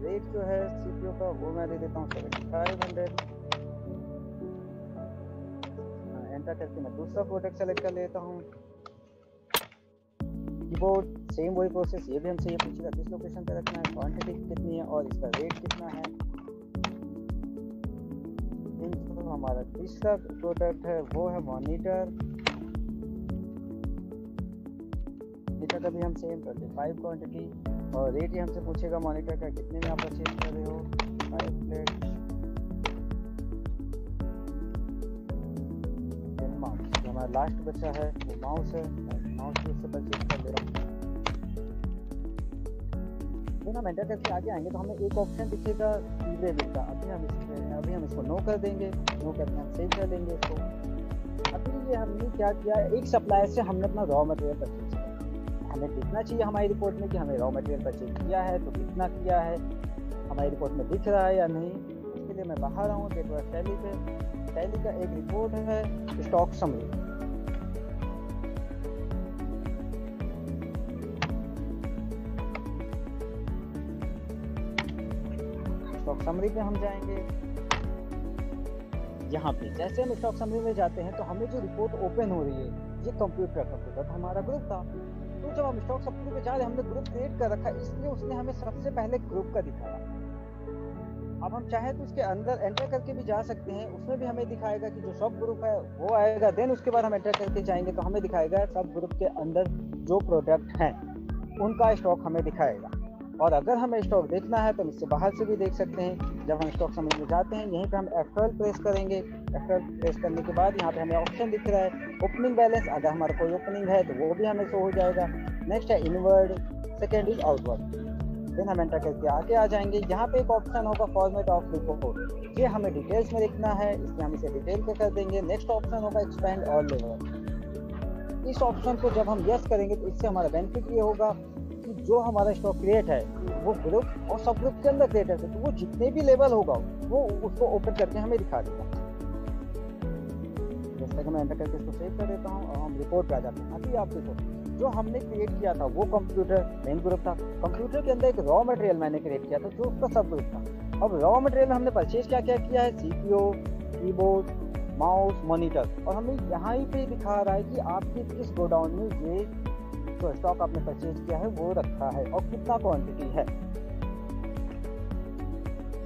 रेट जो है सीपीयू का वो मैं ले लेता हूँ सेवेंटी फाइव हंड्रेड। एंटर करके मैं दूसरा प्रोडक्ट सेलेक्ट कर लेता हूँ। कीबोर्ड सेम वही प्रोसेस, ये भी हमसे ये पूछेगा किस लोकेशन पे रखना है, क्वांटिटी कितनी है और इसका रेट कितना है। तो हमारा तीसरा प्रोडक्ट है वो है मॉनिटर। मॉनिटर का भी हम सेम पच्चीस क्वांटिटी और रेट ही हमसे पूछेगा मॉनिटर का, कितने में आप परचेज कर रहे हो। फाइव प्लेट माउस, हमारा लास्ट बचा है वो माउस है। माउस से परचेज कर ले रहा हूँ। तो ना एंटर करके आगे आएंगे तो हमें एक ऑप्शन दिखेगा सीधे दिखता। अभी हम इसमें अभी हम इसको नो कर देंगे। नो करके हम सेव कर देंगे इसको। अभी ये हमने क्या किया, एक सप्लायर से हमने अपना रॉ मटेरियल परचेज किया। हमें दिखना चाहिए हमारी रिपोर्ट में कि हमें रॉ मटेरियल परचेज किया है तो कितना किया है, हमारी रिपोर्ट में दिख रहा है या नहीं। इसके लिए मैं बाहर आऊँ डेटवर्क टैली पे। टैली का एक रिपोर्ट है स्टॉक समरी। स्टॉक समरी पे हम जाएंगे। यहाँ पे जैसे हम स्टॉक समरी में जाते हैं तो हमें जो रिपोर्ट ओपन हो रही है ये कंप्यूटर कंप्यूटर हमारा ग्रुप था। तो जब हम स्टॉक समरी पे जा रहे हैं, हमने ग्रुप क्रिएट कर रखा है, इसलिए उसने हमें सबसे पहले ग्रुप का दिखाया। अब हम चाहे तो उसके अंदर एंटर करके भी जा सकते हैं, उसमें भी हमें दिखाएगा कि जो सब ग्रुप है वो आएगा। देन उसके बाद हम एंटर करके जाएंगे तो हमें दिखाएगा सब ग्रुप के अंदर जो प्रोडक्ट हैं उनका स्टॉक हमें दिखाएगा। और अगर हमें स्टॉक देखना है तो हम इससे बाहर से भी देख सकते हैं। जब हम स्टॉक समरी में जाते हैं, यहीं पे हम एफ ट्वेल्व प्रेस करेंगे। एफ ट्वेल्व प्रेस करने के बाद यहाँ पे हमें ऑप्शन दिख रहा है ओपनिंग बैलेंस। अगर हमारा कोई ओपनिंग है तो वो भी हमें शो हो जाएगा। नेक्स्ट है inward, second is outward. Then हम एंटर करके आगे आ जाएंगे। यहाँ पे एक ऑप्शन होगा फॉर्मेट ऑफ रिपोर्ट, ये हमें डिटेल्स में लिखना है, इसलिए हम इसे डिटेल पे कर देंगे। नेक्स्ट ऑप्शन होगा एक्सपेंड ऑल लेवल। इस ऑप्शन को जब हम येस करेंगे तो इससे हमारा बेनिफिट ये होगा कि जो हमारा स्टॉक क्रिएट है वो ग्रुप और सब ग्रुप के अंदर क्रिएट है, तो वो जितने भी लेवल होगा वो उसको ओपन करके हमें दिखा देगा। जैसा कि मैं एंटर करके इसको सेव कर देता हूँ और हम रिपोर्ट पे आ जाते हैं। अभी आप देखो जो हमने क्रिएट किया था वो कंप्यूटर मेन ग्रुप था। कंप्यूटर के अंदर एक रॉ मटेरियल मैंने क्रिएट किया था जो उसका सब ग्रुप था। अब रॉ मटेरियल हमने परचेज क्या क्या किया है, सीपीयू, कीबोर्ड, माउस, मॉनिटर। और हमें यहाँ पे दिखा रहा है कि आपके इस गोडाउन में ये जो स्टॉक आपने परचेज किया है वो रखा है और कितना क्वांटिटी है।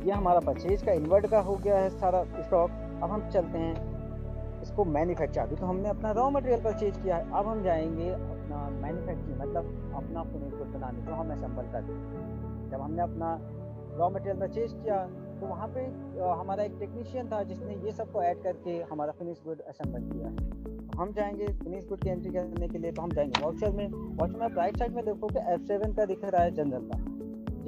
ये हमारा परचेज का इनवर्ट का हो गया है सारा स्टॉक। अब हम चलते हैं इसको मैन्युफैक्चर दी, तो हमने अपना रॉ मटेरियल परचेज किया है, अब हम जाएंगे अपना मैन्युफैक्चरिंग मतलब अपना खुद को बनाने को हम असेंबल करते हैं। जब हमने अपना रॉ मटेरियल परचेज किया तो वहाँ पे हमारा एक टेक्नीशियन था जिसने ये सब को ऐड करके हमारा फिनिश गुड असेंबल किया है। तो हम जाएंगे फिनिश गुड की एंट्री करने के लिए, तो हम जाएंगे वाउचर में। वाउचर में राइट साइड में देखो कि एफ सेवन का दिख रहा है जनरल का,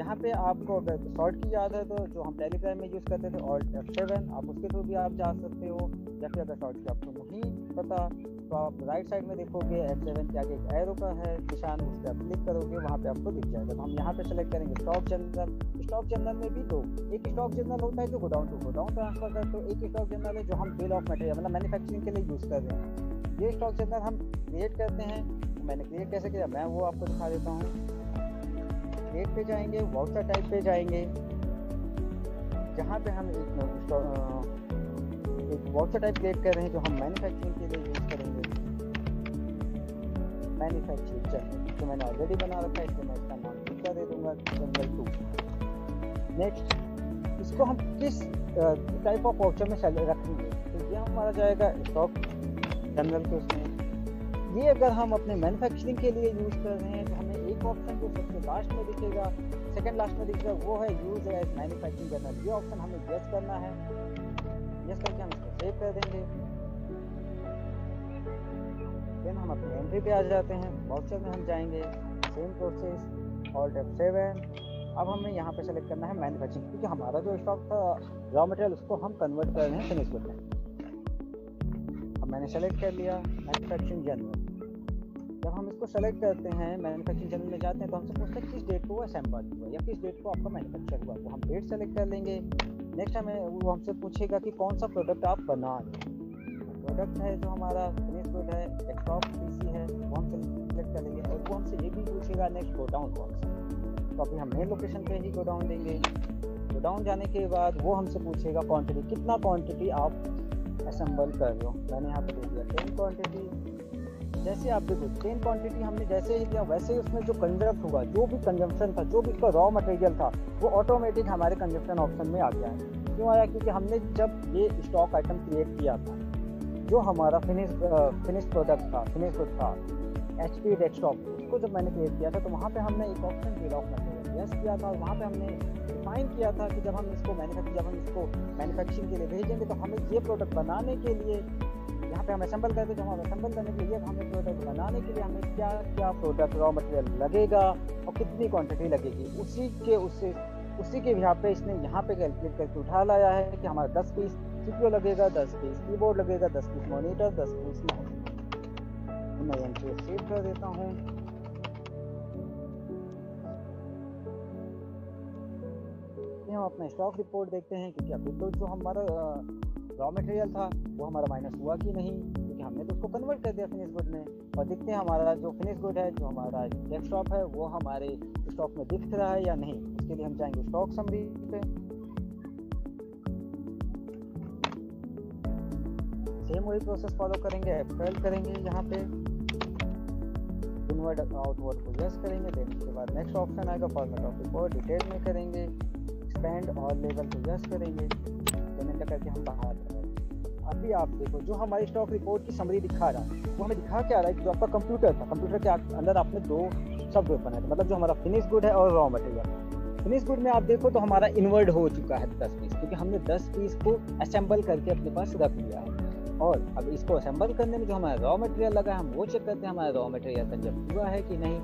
जहाँ पे आपको अगर शॉर्ट की याद है तो जो हम टेली प्राइम में यूज़ करते थे और एफ सेवन, आप उसके थ्रू भी आप जा सकते हो, या फिर अगर शॉर्ट की आपको नहीं पता तो आप राइट साइड में देखोगे एफ सेवन के आगे एक एरो का है निशान, उस पर आप क्लिक करोगे वहाँ पे आपको दिख जाएगा। तो हम यहाँ पे सेलेक्ट करेंगे स्टॉक जनरल। स्टॉक जनरल में भी तो एक स्टॉक जनरल होता है जो गोडाउन टू गोडाउन ट्रांसफर करते हैं, तो एक स्टॉक जनरल है जो हम बिल ऑफ मटेरियल मतलब मैन्युफैक्चरिंग के लिए यूज़ कर रहे हैं। ये स्टॉक जनरल हम क्रिएट करते हैं, मैंने क्रिएट कैसे किया मैं वो आपको दिखा देता हूँ। डेट पे जाएंगे, वाउचर टाइप पे जाएंगे, जहाँ पे हम एक, एक वाउचर टाइप क्रिएट कर रहे हैं जो हम मैन्युफैक्चरिंग के लिए यूज करेंगे। मैन्युफैक्चरिंग चल तो मैंने ऑलरेडी बना रखा है, इसको मैं इसका नाम दूसरा दे दूंगा जनरल टू। नेक्स्ट इसको हम किस टाइप ऑफ वाउचर में रखेंगे, तो ये हमारा जाएगा स्टॉक जनरल के उसमें। ये अगर हम अपने मैन्युफैक्चरिंग के लिए यूज़ कर रहे हैं तो हमें एक ऑप्शन जो सबसे लास्ट में दिखेगा, सेकंड लास्ट में दिखेगा, वो है यूज एज मैन्युफैक्चरिंग जनरल। ये ऑप्शन हमें येस करना है, येस करके हम इसको सेव कर देंगे। देन हम अपनी एंट्री पे आ जाते हैं, वाउचर में हम जाएंगे, same process alt F seven. अब हमें यहाँ पे सेलेक्ट करना है मैन्युफैक्चरिंग, क्योंकि हमारा जो स्टॉक था रॉ मटेरियल उसको हम कन्वर्ट कर रहे हैं फिनिश गुड में। अब मैंने सेलेक्ट कर लिया मैन्युफैक्चरिंग जनरल। जब हम इसको सेलेक्ट करते हैं मैन्युफैक्चरिंग जनरल में जाते हैं तो हमसे पूछते हैं किस डेट को वो असेंबल हुआ या किस डेट को आपका मैन्युफैक्चर हुआ, तो हम डेट सेलेक्ट कर लेंगे। नेक्स्ट हमें वो हमसे पूछेगा कि कौन सा प्रोडक्ट आप बना रहे हैं। प्रोडक्ट है जो हमारा फिनिश गुड है, डेस्कटॉप पीसी है, वो हम सेलेक्ट कर लेंगे। और वो हमसे ये भी पूछेगा नेक्स्ट गोडाउन कौन सा, तो अभी हम मेन लोकेशन पर ही गोडाउन देंगे। गोडाउन जाने के बाद वो हमसे पूछेगा क्वान्टिटी, कितना क्वान्टिटी आप असेंबल कर रहे हो। मैंने यहाँ पर दे दिया टेन क्वान्टिटी। जैसे आप देखो टेन क्वांटिटी हमने जैसे ही दिया वैसे ही उसमें जो कंजम्प्ट हुआ, जो भी कंजम्पशन था, जो भी इसका रॉ मटेरियल था, वो ऑटोमेटिक हमारे कंजम्पशन ऑप्शन में आ गया है। क्यों आया? क्योंकि हमने जब ये स्टॉक आइटम क्रिएट किया था जो हमारा फिनिश फिनिश प्रोडक्ट था, फिनिश गुड था, एच पी डेस्कटॉप, उसको जब मैंने क्रिएट किया था तो वहाँ पर हमने एक option bill of material yes किया था। वहाँ पर हमने डिफाइन किया था कि जब हम इसको मैन्युफैक्चर जब हम इसको मैन्युफैक्चरिंग के लिए भेजेंगे तो हमें ये प्रोडक्ट बनाने के लिए यहाँ पे हम असेंबल करते हैं। जो हम असेंबल करने के लिए हमें प्रोडक्ट बनाने के लिए हमें क्या क्या प्रोडक्ट रॉ मटेरियल लगेगा और कितनी क्वांटिटी लगेगी, उसी के उसी उसी के यहाँ पे इसने यहाँ पे कैलकुलेट करके उठा लाया है कि हमारा दस पीस सीपीयू लगेगा, दस पीस कीबोर्ड लगेगा, दस पीस मॉनिटर, दस पीस माउस। मैं एंट्री सेव कर देता हूँ। हम अपना स्टॉक रिपोर्ट देखते हैं, क्योंकि अभी तो जो हमारा रॉ मटेरियल था वो हमारा माइनस हुआ कि नहीं, क्योंकि हमने तो उसको कन्वर्ट कर दिया फिनिश गुड में। और देखते हैं हमारा जो फिनिश गुड है, जो हमारा डेस्कटॉप है, वो हमारे स्टॉक में दिख रहा है या नहीं। उसके लिए हम जाएंगे स्टॉक समरी पे, सेम वही प्रोसेस फॉलो करेंगे, एफ ट्वेल्व करेंगे, यहाँ पे इनवर्ड आउटवर्ड को यस करेंगे। देन उसके बाद नेक्स्ट ऑप्शन आएगा फॉर्मेट ऑफ रिपोर्ट, डिटेल में करेंगे, एक्सपेंड ऑल लेवल को यस करेंगे, पेमेंट करके हम बाहर। अभी आप देखो जो हमारी स्टॉक रिपोर्ट की समरी दिखा रहा है वो हमें दिखा क्या रहा है कि जो आपका कंप्यूटर था, कंप्यूटर के अंदर आपने दो सब ग्रुप बनाए थे, मतलब जो हमारा फिनिश गुड है और रॉ मटेरियल। फिनिश गुड में आप देखो तो हमारा इन्वर्ड हो चुका है दस पीस, क्योंकि हमने दस पीस को असेंबल करके अपने पास रख लिया है। और अब इसको असेंबल करने में जो हमारा रॉ मटेरियल लगा है हम वो चेक करते हैं हमारा रॉ मटेरियल कंजम्प्ट हुआ है कि नहीं।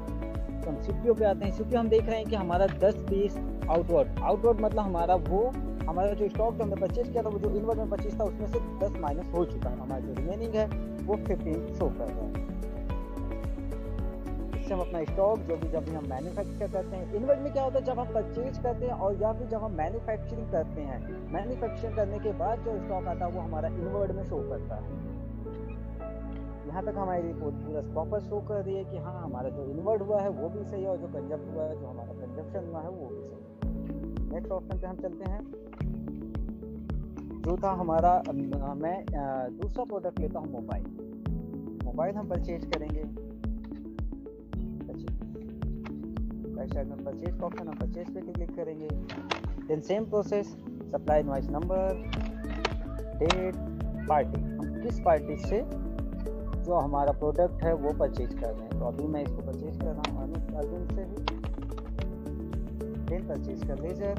तो हम सीपीयू पे आते हैं, सीपीयू हम देख रहे हैं कि हमारा दस पीस आउटवर्ड, आउटवर्ड मतलब हमारा वो हमारा जो स्टॉक जो हमने परचेज किया था वो जो इनवर्ड में परचेज था उसमें से दस माइनस हो चुका है। हमारा जो रिमेनिंग है वो पंद्रह शो कर रहा है। इससे हम अपना स्टॉक जो भी जब भी हम मैन्युफैक्चर करते हैं, इनवर्ड में क्या होता है जब हम परचेज करते हैं और या फिर जब हम मैन्युफैक्चरिंग करते हैं, मैन्युफैक्चरिंग करने के बाद जो स्टॉक आता है वो हमारा इनवर्ड में शो करता है। यहाँ तक हमारी रिपोर्ट पूरा प्रॉपर शो कर रही है कि हाँ हमारा जो इनवर्ड हुआ है वो भी सही है और जो कंजम्प्ट हुआ है, जो हमारा कंजम्पशन हुआ है वो भी सही है। नेक्स्ट ऑप्शन पे हम चलते हैं जो था हमारा, मैं दूसरा प्रोडक्ट लेता हूँ मोबाइल। मोबाइल हम परचेज करेंगे, राइट साइड में परचेज का ऑप्शन, हम परचेज पे क्लिक करेंगे। Then same process, supply invoice number, date, party, किस पार्टी से जो हमारा प्रोडक्ट है वो परचेज कर रहे हैं। तो अभी मैं इसको परचेज कर रहा हूँ अमित अरविंद से ही, फिर परचेज कर लीजिए।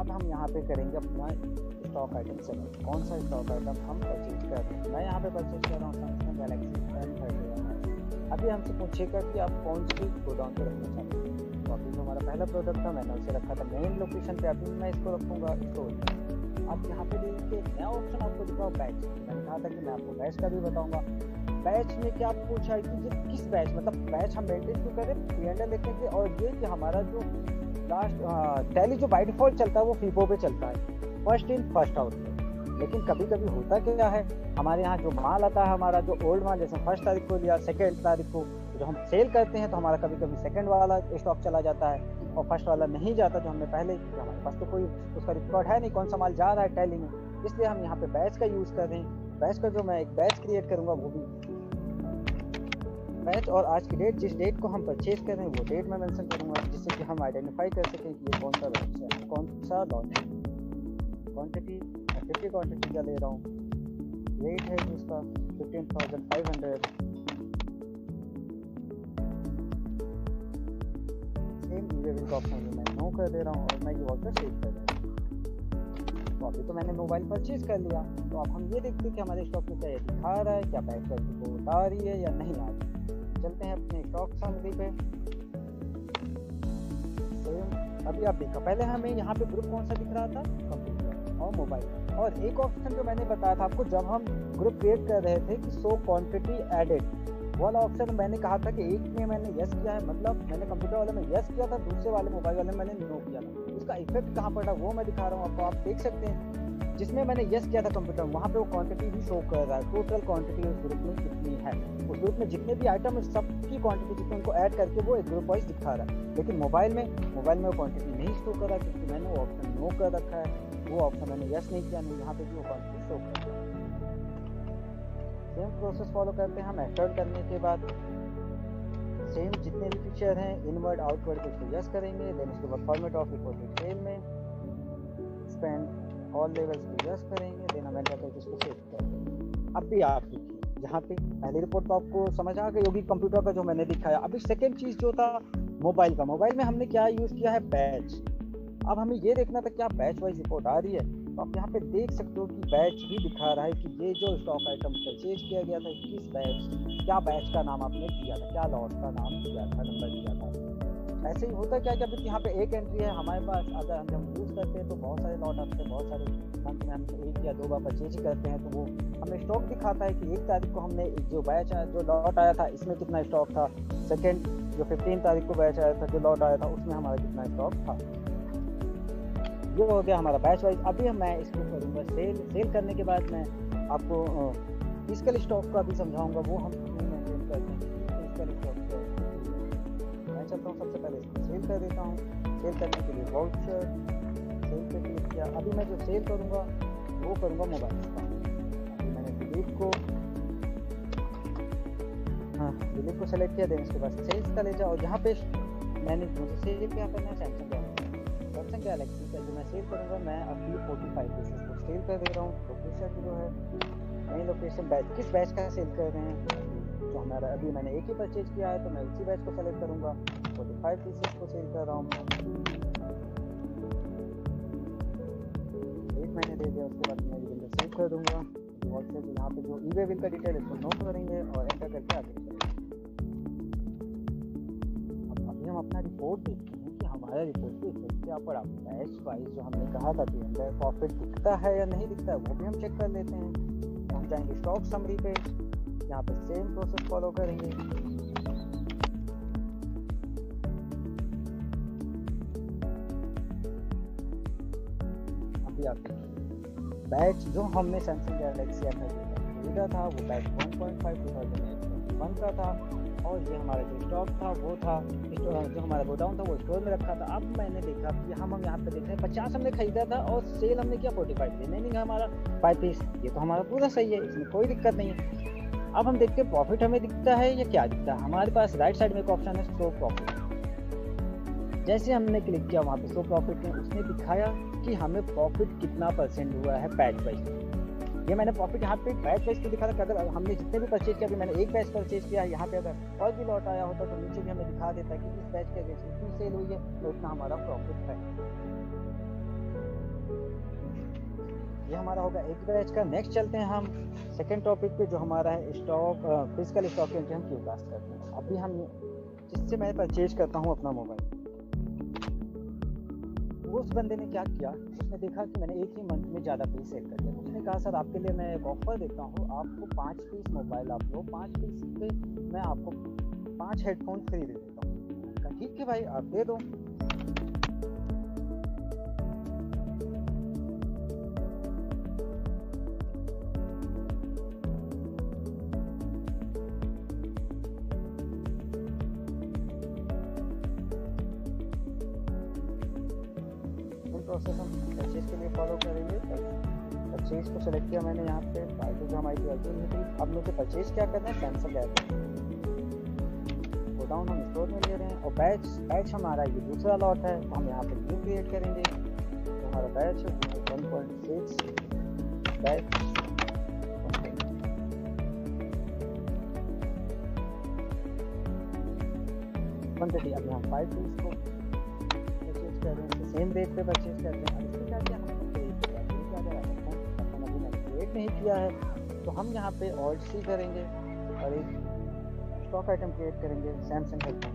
अब हम यहाँ पे करेंगे अपना स्टॉक आइटम सेलेक्ट, कौन सा स्टॉक आइटम हम परचेज कर रहे हैं। मैं यहाँ पे परचेज कर रहा हूँ सैमसंग गैलेक्सी एम थर्टी। अभी हमसे पूछेगा कि आप कौन सी गोडाउन पे रखना चाहते हैं। तो अभी जो हमारा पहला प्रोडक्ट था मैंने उसे रखा था मेन लोकेशन पे, अभी मैं इसको रखूँगा स्टोर। आप यहाँ पे देखिए एक नया ऑप्शन आपको दिखाओ बैच। मैंने कहा था कि मैं आपको बैच का भी बताऊंगा। बैच में क्या पूछा है कि किस बैच, मतलब बैच हम मेंटेन क्यों करें, पी एंड एल देखेंगे। और ये कि हमारा जो लास्ट टैली जो बाई डिफॉल्ट चलता है वो फीबो पे चलता है, फर्स्ट इन फर्स्ट आउट। लेकिन कभी कभी होता क्या है, हमारे यहाँ जो माल आता है, हमारा जो ओल्ड माल जैसे फर्स्ट तारीख को लिया, सेकेंड तारीख को जो हम सेल करते हैं, तो हमारा कभी कभी सेकेंड वाला स्टॉक चला जाता है और फर्स्ट वाला नहीं जाता जो हमने पहले। हमारे पास तो कोई उसका रिकॉर्ड है नहीं कौन सा माल जा रहा है टैली में, इसलिए हम यहाँ पे बैच का यूज़ कर रहे हैं। बैच का जो मैं एक बैच क्रिएट करूँगा वो भी बैच, और आज की डेट जिस डेट को हम परचेज कर रहे हैं वो डेट मैं मेंशन करूँगा, जिससे कि हम आइडेंटिफाई कर सकें कि ये कौन सा बैच है, कौन सा लॉट है। क्वान्टिटी फिफ्टी क्वान्टिटी का ले रहा हूँ, रेट है उसका फिफ्टीन थाउजेंड फाइव हंड्रेड। मैं नो कर दे रहा हूँ और मैं ये वॉल्टर सेव कर रहा हूँ। तो अभी तो मैंने मोबाइल परचेज कर लिया, तो अब हम ये देखते हैं कि हमारे स्टॉक में क्या ये दिखा रहा है, क्या बैच वैल्यू को उठा रही है या नहीं आ रही। चलते हैं अपने स्टॉक सामग्री पे। अभी आप देखा पहले हमें यहाँ पे ग्रुप कौन सा दिख रहा था, कंप्यूटर और मोबाइल। और एक ऑप्शन जो मैंने बताया था आपको जब हम ग्रुप क्रिएट कर रहे थे कि सो क्वान्टिटी एडेड वाला ऑप्शन, मैंने कहा था कि एक में मैंने यस किया है, मतलब मैंने कंप्यूटर वाले में यस किया था, दूसरे वाले मोबाइल वाले में मैंने नो किया था। उसका इफेक्ट कहाँ पड़ा वो मैं दिखा रहा हूँ आपको, आप देख सकते हैं। जिसमें मैंने यस किया था कंप्यूटर, वहाँ पे वो क्वांटिटी भी शो कर रहा है, टोटल क्वांटिटी उस ग्रुप में कितनी है। उस ग्रुप में जितने भी आइटम है सबकी क्वांटिटी जितने उनको ऐड करके वो एक ग्रुप वाइज दिखा रहा है। लेकिन मोबाइल में मोबाइल में वो क्वांटिटी नहीं शो कर रहा क्योंकि मैंने वो ऑप्शन नो कर रखा है, वो ऑप्शन मैंने यस नहीं किया, नहीं यहाँ पे भी वो क्वांटिटी शो कर रहा है। सेम प्रोसेस फॉलो करते हैं हम एक्सटर्न करने के बाद। सेम जितने भी फीचर हैं इनवर्ड आउटवर्ड को यस करेंगे, देन उसके बाद फॉर्मेट ऑफ रिपोर्ट सेम में स्पेंड ऑल लेवल्स को यस करेंगे, देन हम एंटर करके इसको सेव करेंगे। अब भी आप यहाँ पे पहली रिपोर्ट तो आपको समझ आ गई होगी कंप्यूटर का जो मैंने दिखाया। अभी सेकेंड चीज़ जो था मोबाइल का, मोबाइल में हमने क्या यूज़ किया है, बैच। अब हमें ये देखना था क्या बैच वाइज रिपोर्ट आ रही है। तो आप यहाँ पे देख सकते हो कि बैच भी दिखा रहा है कि ये जो स्टॉक आइटम परचेज किया गया था किस बैच, क्या बैच का नाम आपने दिया था, क्या लॉट का नाम दिया था, नंबर दिया था। ऐसे ही होता क्या कि अभी यहाँ पे एक एंट्री है हमारे पास, अगर हम जब यूज़ करते हैं तो बहुत सारे लॉट आते हैं, बहुत सारे मंथ में हम एक या दो बार परचेज करते हैं, तो वो हमें स्टॉक दिखाता है कि एक तारीख को हमने जो बैच आया जो लॉट आया था इसमें कितना स्टॉक था, सेकेंड जो फिफ्टीन तारीख को बैच आया था जो लॉट आया था उसमें हमारा कितना स्टॉक था। ये हो गया हमारा बैच वाइज। अभी मैं इसको करूँगा सेल, सेल करने के बाद मैं आपको फिजिकल स्टॉक का भी समझाऊंगा, वो हम मेंटेन करते हैं फिजिकल स्टॉक। मैं चलता हूँ सबसे पहले इसको सेल कर देता हूँ। सेल करने के लिए वाउचर सेल पे क्लिक किया। अभी मैं जो सेल करूँगा वो करूँगा मोबाइल का। अभी मैंने दिलीप को हाँ दिलीप को सेलेक्ट किया, देन उसके बाद सेल्स का ले जाओ। और यहाँ पे मैंने मुझे सेल क्या करना है, सैमसंग सैमसंग गैलेक्सी का जो मैं सेल करूँगा, मैं अभी फोर्टी फाइव पीसेस को सेल कर दे रहा हूँ। लोकेशन जो है नई लोकेशन बैच, किस बैच का सेल कर रहे हैं, जो हमारा अभी मैंने एक ही परचेज किया है तो मैं उसी बैच को सेलेक्ट करूँगा। फोर्टी फाइव पीसेस को सेल कर रहा हूँ, एक महीने दे दिया। उसके बाद मैं बिल सेल कर दूँगा व्हाट्सएप। यहाँ पे जो ईबे बिल का डिटेल है उसको नोट करेंगे और एंटर करके आगे चलेंगे। अभी हम अपना रिपोर्ट देखते हैं हमारा रिपोर्ट के ऊपर आप बैच वाइज जो हमने कहा था कि अंदर प्रॉफिट दिखता है या नहीं दिखता है वो भी हम चेक कर लेते हैं। हम जाएंगे स्टॉक समरी पे, यहाँ पे सेम प्रोसेस फॉलो करेंगे। अभी आप बैच जो हमने सैमसंग गैलेक्सी एम खरीदा था वो batch one point five two thousand one का था, और ये हमारा जो स्टॉक था वो था जो हमारा गोडाउन था वो स्टोर में रखा था। अब मैंने देखा कि हम हम यहाँ पे देख रहे हैं पचास हमने खरीदा था और सेल हमने किया फोर्टी फाइव, रिमेनिंग हमारा फाइव पीस। ये तो हमारा पूरा सही है, इसमें कोई दिक्कत नहीं है। अब हम देखते हैं प्रॉफिट हमें दिखता है या क्या दिखता है। हमारे पास राइट साइड में एक ऑप्शन है शो प्रॉफिट। जैसे हमने क्लिक किया वहाँ पे शो प्रॉफिट में, उसने दिखाया कि हमें प्रॉफिट कितना परसेंट हुआ है बैच वाइज। ये मैंने प्रॉफिट यहाँ पे बैच वाइज क्यों दिखा था, अगर हमने जितने भी परचेज किया, अभी मैंने एक बैच परचेज किया, यहाँ पे अगर और भी लॉट आया होता तो नीचे भी हमें दिखा देता कि इस बैच के अगेंस्ट इतनी सेल हुई है तो इतना हमारा प्रॉफिट है। ये हमारा होगा एक बैच का। नेक्स्ट चलते हैं हम सेकेंड टॉपिक पे, जो हमारा है स्टॉक, फिजिकल स्टॉक की एंट्री हम क्यों पास करते हैं। अभी हम जिससे मैं परचेज करता हूँ अपना मोबाइल, उस बंदे ने क्या किया, उसने देखा कि मैंने एक ही मंथ में ज़्यादा पीस सेल कर दिया। उसने कहा सर आपके लिए मैं एक ऑफर देता हूँ, आपको पाँच पीस मोबाइल, आप लोग पाँच पीस पे मैं आपको पाँच हेडफोन फ्री दे देता हूँ। कहा ठीक है भाई आप दे दो। प्रोसेस हम परचेज के लिए फॉलो करेंगे। परचेज को सेलेक्ट किया मैंने यहाँ पे, बाकी जो हमारी आइटम थी, अब मुझे परचेज क्या करना है, सैमसंग ऐप गोडाउन हम स्टोर में ले रहे हैं। और बैच बैच हमारा ये दूसरा लॉट है, हम यहाँ पे न्यू क्रिएट करेंगे। तो हमारा batch one point six batch quantity, अब यहाँ फाइव पीस को परचेज कर रहे हैं, सेम रेट पे परचेज करते हैं। इसमें क्या किया हमने, अभी मैंने क्रिएट नहीं किया है तो हम यहाँ पे ऑल्ट सी करेंगे और एक स्टॉक आइटम क्रिएट करेंगे सैमसंग हेडफोन।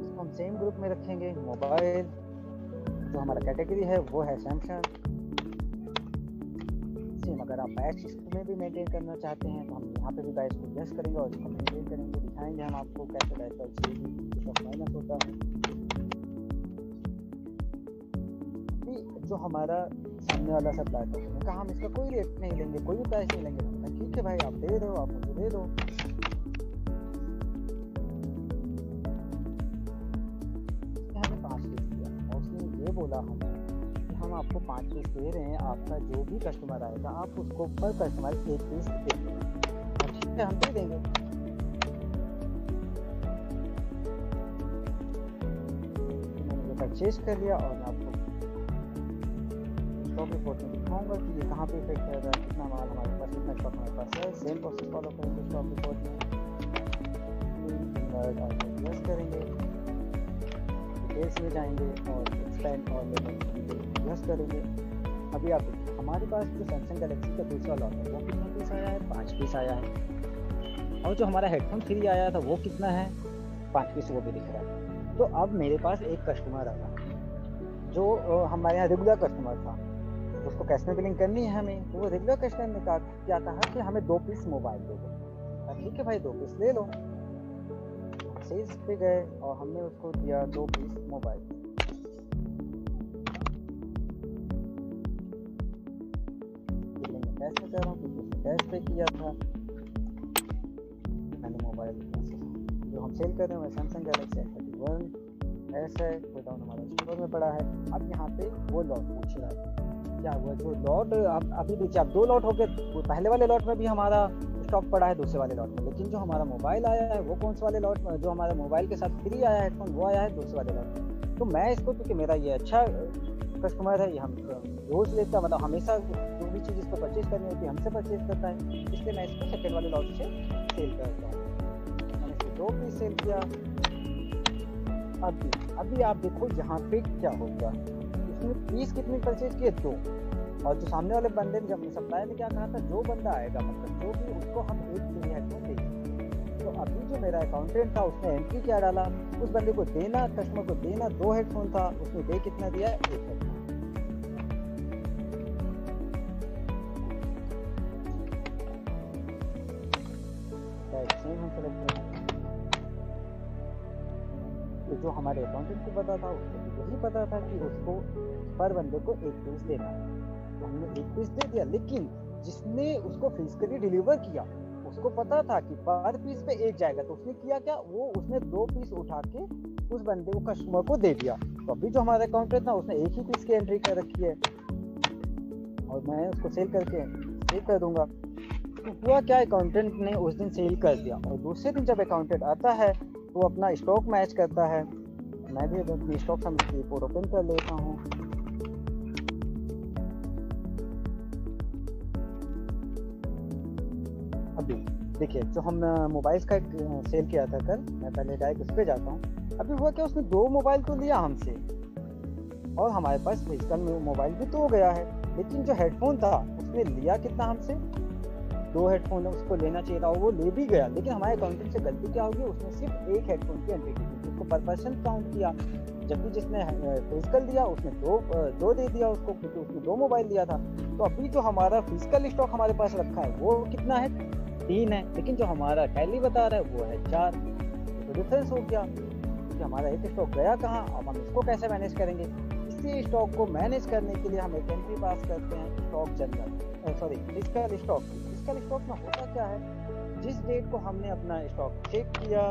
इसको हम सेम ग्रुप में रखेंगे। मोबाइल जो हमारा कैटेगरी है वो है सैमसंग। अगर आप बैच में भी मेंटेन करना चाहते हैं तो हम यहाँ पे भी बैच को एडजस्ट करेंगे और इसको मेंटेन करेंगे, दिखाएंगे हम आपको कैसे बैच का इसका माइनस होता है। जो हमारा सामने वाला सप्लायर था, कहा हम इसका कोई रेट नहीं लेंगे, कोई भी प्राइस नहीं लेंगे। हमने ठीक है भाई आप दे दो, आप मुझे दे दो। हमने पाँच पीस दिया और उसने ये बोला हमें, हम आपको पाँच पीस दे रहे हैं, आपका जो भी कस्टमर आएगा आप उसको पर कस्टमर एक पीस दे देंगे, हम दे देंगे। मैंने परचेज कर लिया और मैं आपको स्टॉक रिपोर्ट में दिखाऊंगा कि ये कहाँ पे इफेक्ट कर रहा है, कितना माल हमारे पास, कितना स्टॉक हमारे पास है। सेम प्रोसेस फॉलो करेंगे स्टॉक रिपोर्ट में, एडजस्ट करेंगे, डिटेल्स में जाएंगे और एक्सपेंड और लेवल करेंगे। अभी आप हमारे पास जो सैमसंग गैलेक्सी का दूसरा लॉट है वो कितना पीस आया है, पाँच पीस आया है। और जो हमारा हेडफोन फ्री आया था वो कितना है, पाँच पीस, वो भी दिख रहा है। तो अब मेरे पास एक कस्टमर आया जो हमारे यहाँ रेगुलर कस्टमर था, उसको कैश में बिलिंग करनी है हमें। तो वो रेगुलर कस्टमर ने कहा क्या कहा कि हमें दो पीस मोबाइल दे दो। ठीक है भाई दो पीस ले लो। सेल्स पे गए और हमने उसको दिया दो पीस मोबाइल। कैश में कर रहा हूँ क्योंकि कैश पे किया था मैंने। मोबाइल जो हम सेल कर रहे हैं Samsung Galaxy thirty one S है, गोडाउन हमारा स्टोर में पड़ा है। अब यहाँ पे वो लॉट पूछ रहा है क्या हुआ, जो लॉट आप अभी देखिए, आप दो लॉट हो गए, वो पहले वाले लॉट में भी हमारा स्टॉक पड़ा है, दूसरे वाले लॉट में। लेकिन जो हमारा मोबाइल आया है वो कौन से वाले लॉट में, जो हमारा मोबाइल के साथ फ्री आया है हेडफोन वो आया है दूसरे वाले लॉट में। तो मैं इसको, क्योंकि मेरा ये अच्छा कस्टमर है, ये हम रोज लेता, मतलब हमेशा जो भी चीज़ इसको परचेज करनी होती है हमसे परचेज करता है, इसलिए मैं इसको सेकेंड वाले लॉट से सेल करता हूँ। मैंने इसको दो पीस सेल किया। अभी अभी आप देखो यहाँ पे क्या होगा, इसने पीस कितने परचेज किए, दो। और जो सामने वाले बंदे ने, जब सप्लायर ने क्या कहा था, जो बंदा आएगा मतलब जो भी, उसको हम एक फ्री हेडफोन देंगे। तो अभी जो मेरा अकाउंटेंट था उसने एंट्री क्या डाला, उस बंदे को देना, कस्टमर को देना दो हेडफोन था, उसने दे कितना दिया, एक। तो जो हमारे अकाउंटेंट को पता था, उसको यही पता था कि उसको पर बंदे को एक पीस देना है, तो हमने एक पीस दे दिया। लेकिन जिसने उसको फिजिकली डिलीवर किया उसको पता था कि पर पीस पे एक जाएगा, तो उसने किया क्या, वो उसने दो पीस उठा के उस बंदे को, कस्टमर को दे दिया। तो अभी जो हमारा अकाउंटेंट था उसने एक ही पीस की एंट्री कर रखी है और मैं उसको सेल करके सेल कर दूंगा। हुआ क्या, अकाउंटेंट ने उस दिन सेल कर दिया और दूसरे दिन जब अकाउंटेंट आता है वो अपना स्टॉक मैच करता है मैं भी अगर की स्टॉक समझिए को ओपन कर लेता हूँ। अभी देखिए जो हम मोबाइल्स का एक सेल किया था कल, मैं पहले डायरेक्ट उस पर जाता हूँ। अभी हुआ क्या, उसने दो मोबाइल तो लिया हमसे और हमारे पास फिजिकल मोबाइल भी तो हो गया है, लेकिन जो हेडफोन था उसने लिया कितना हमसे, दो हेडफोन उसको लेना चाहिए था और वो ले भी गया, लेकिन हमारे अकाउंटिंग से गलती क्या होगी, उसने सिर्फ एक हेडफोन की एंट्री की, उसको पर परसेंट काउंट किया, जबकि जिसने फिजिकल दिया उसने दो दो दे दिया उसको, क्योंकि उसने दो मोबाइल लिया था। तो अभी जो हमारा फिजिकल स्टॉक हमारे पास रखा है वो कितना है, तीन है, लेकिन जो हमारा टैली बता रहा है वो है चार, तो डिफरेंस हो गया कि हमारा एक स्टॉक गया कहाँ। अब हम इसको कैसे मैनेज करेंगे, इसी स्टॉक को मैनेज करने के लिए हम एक एंट्री पास करते हैं stock general, sorry physical stock. Physical stock में होता क्या है, जिस डेट को हमने अपना स्टॉक चेक किया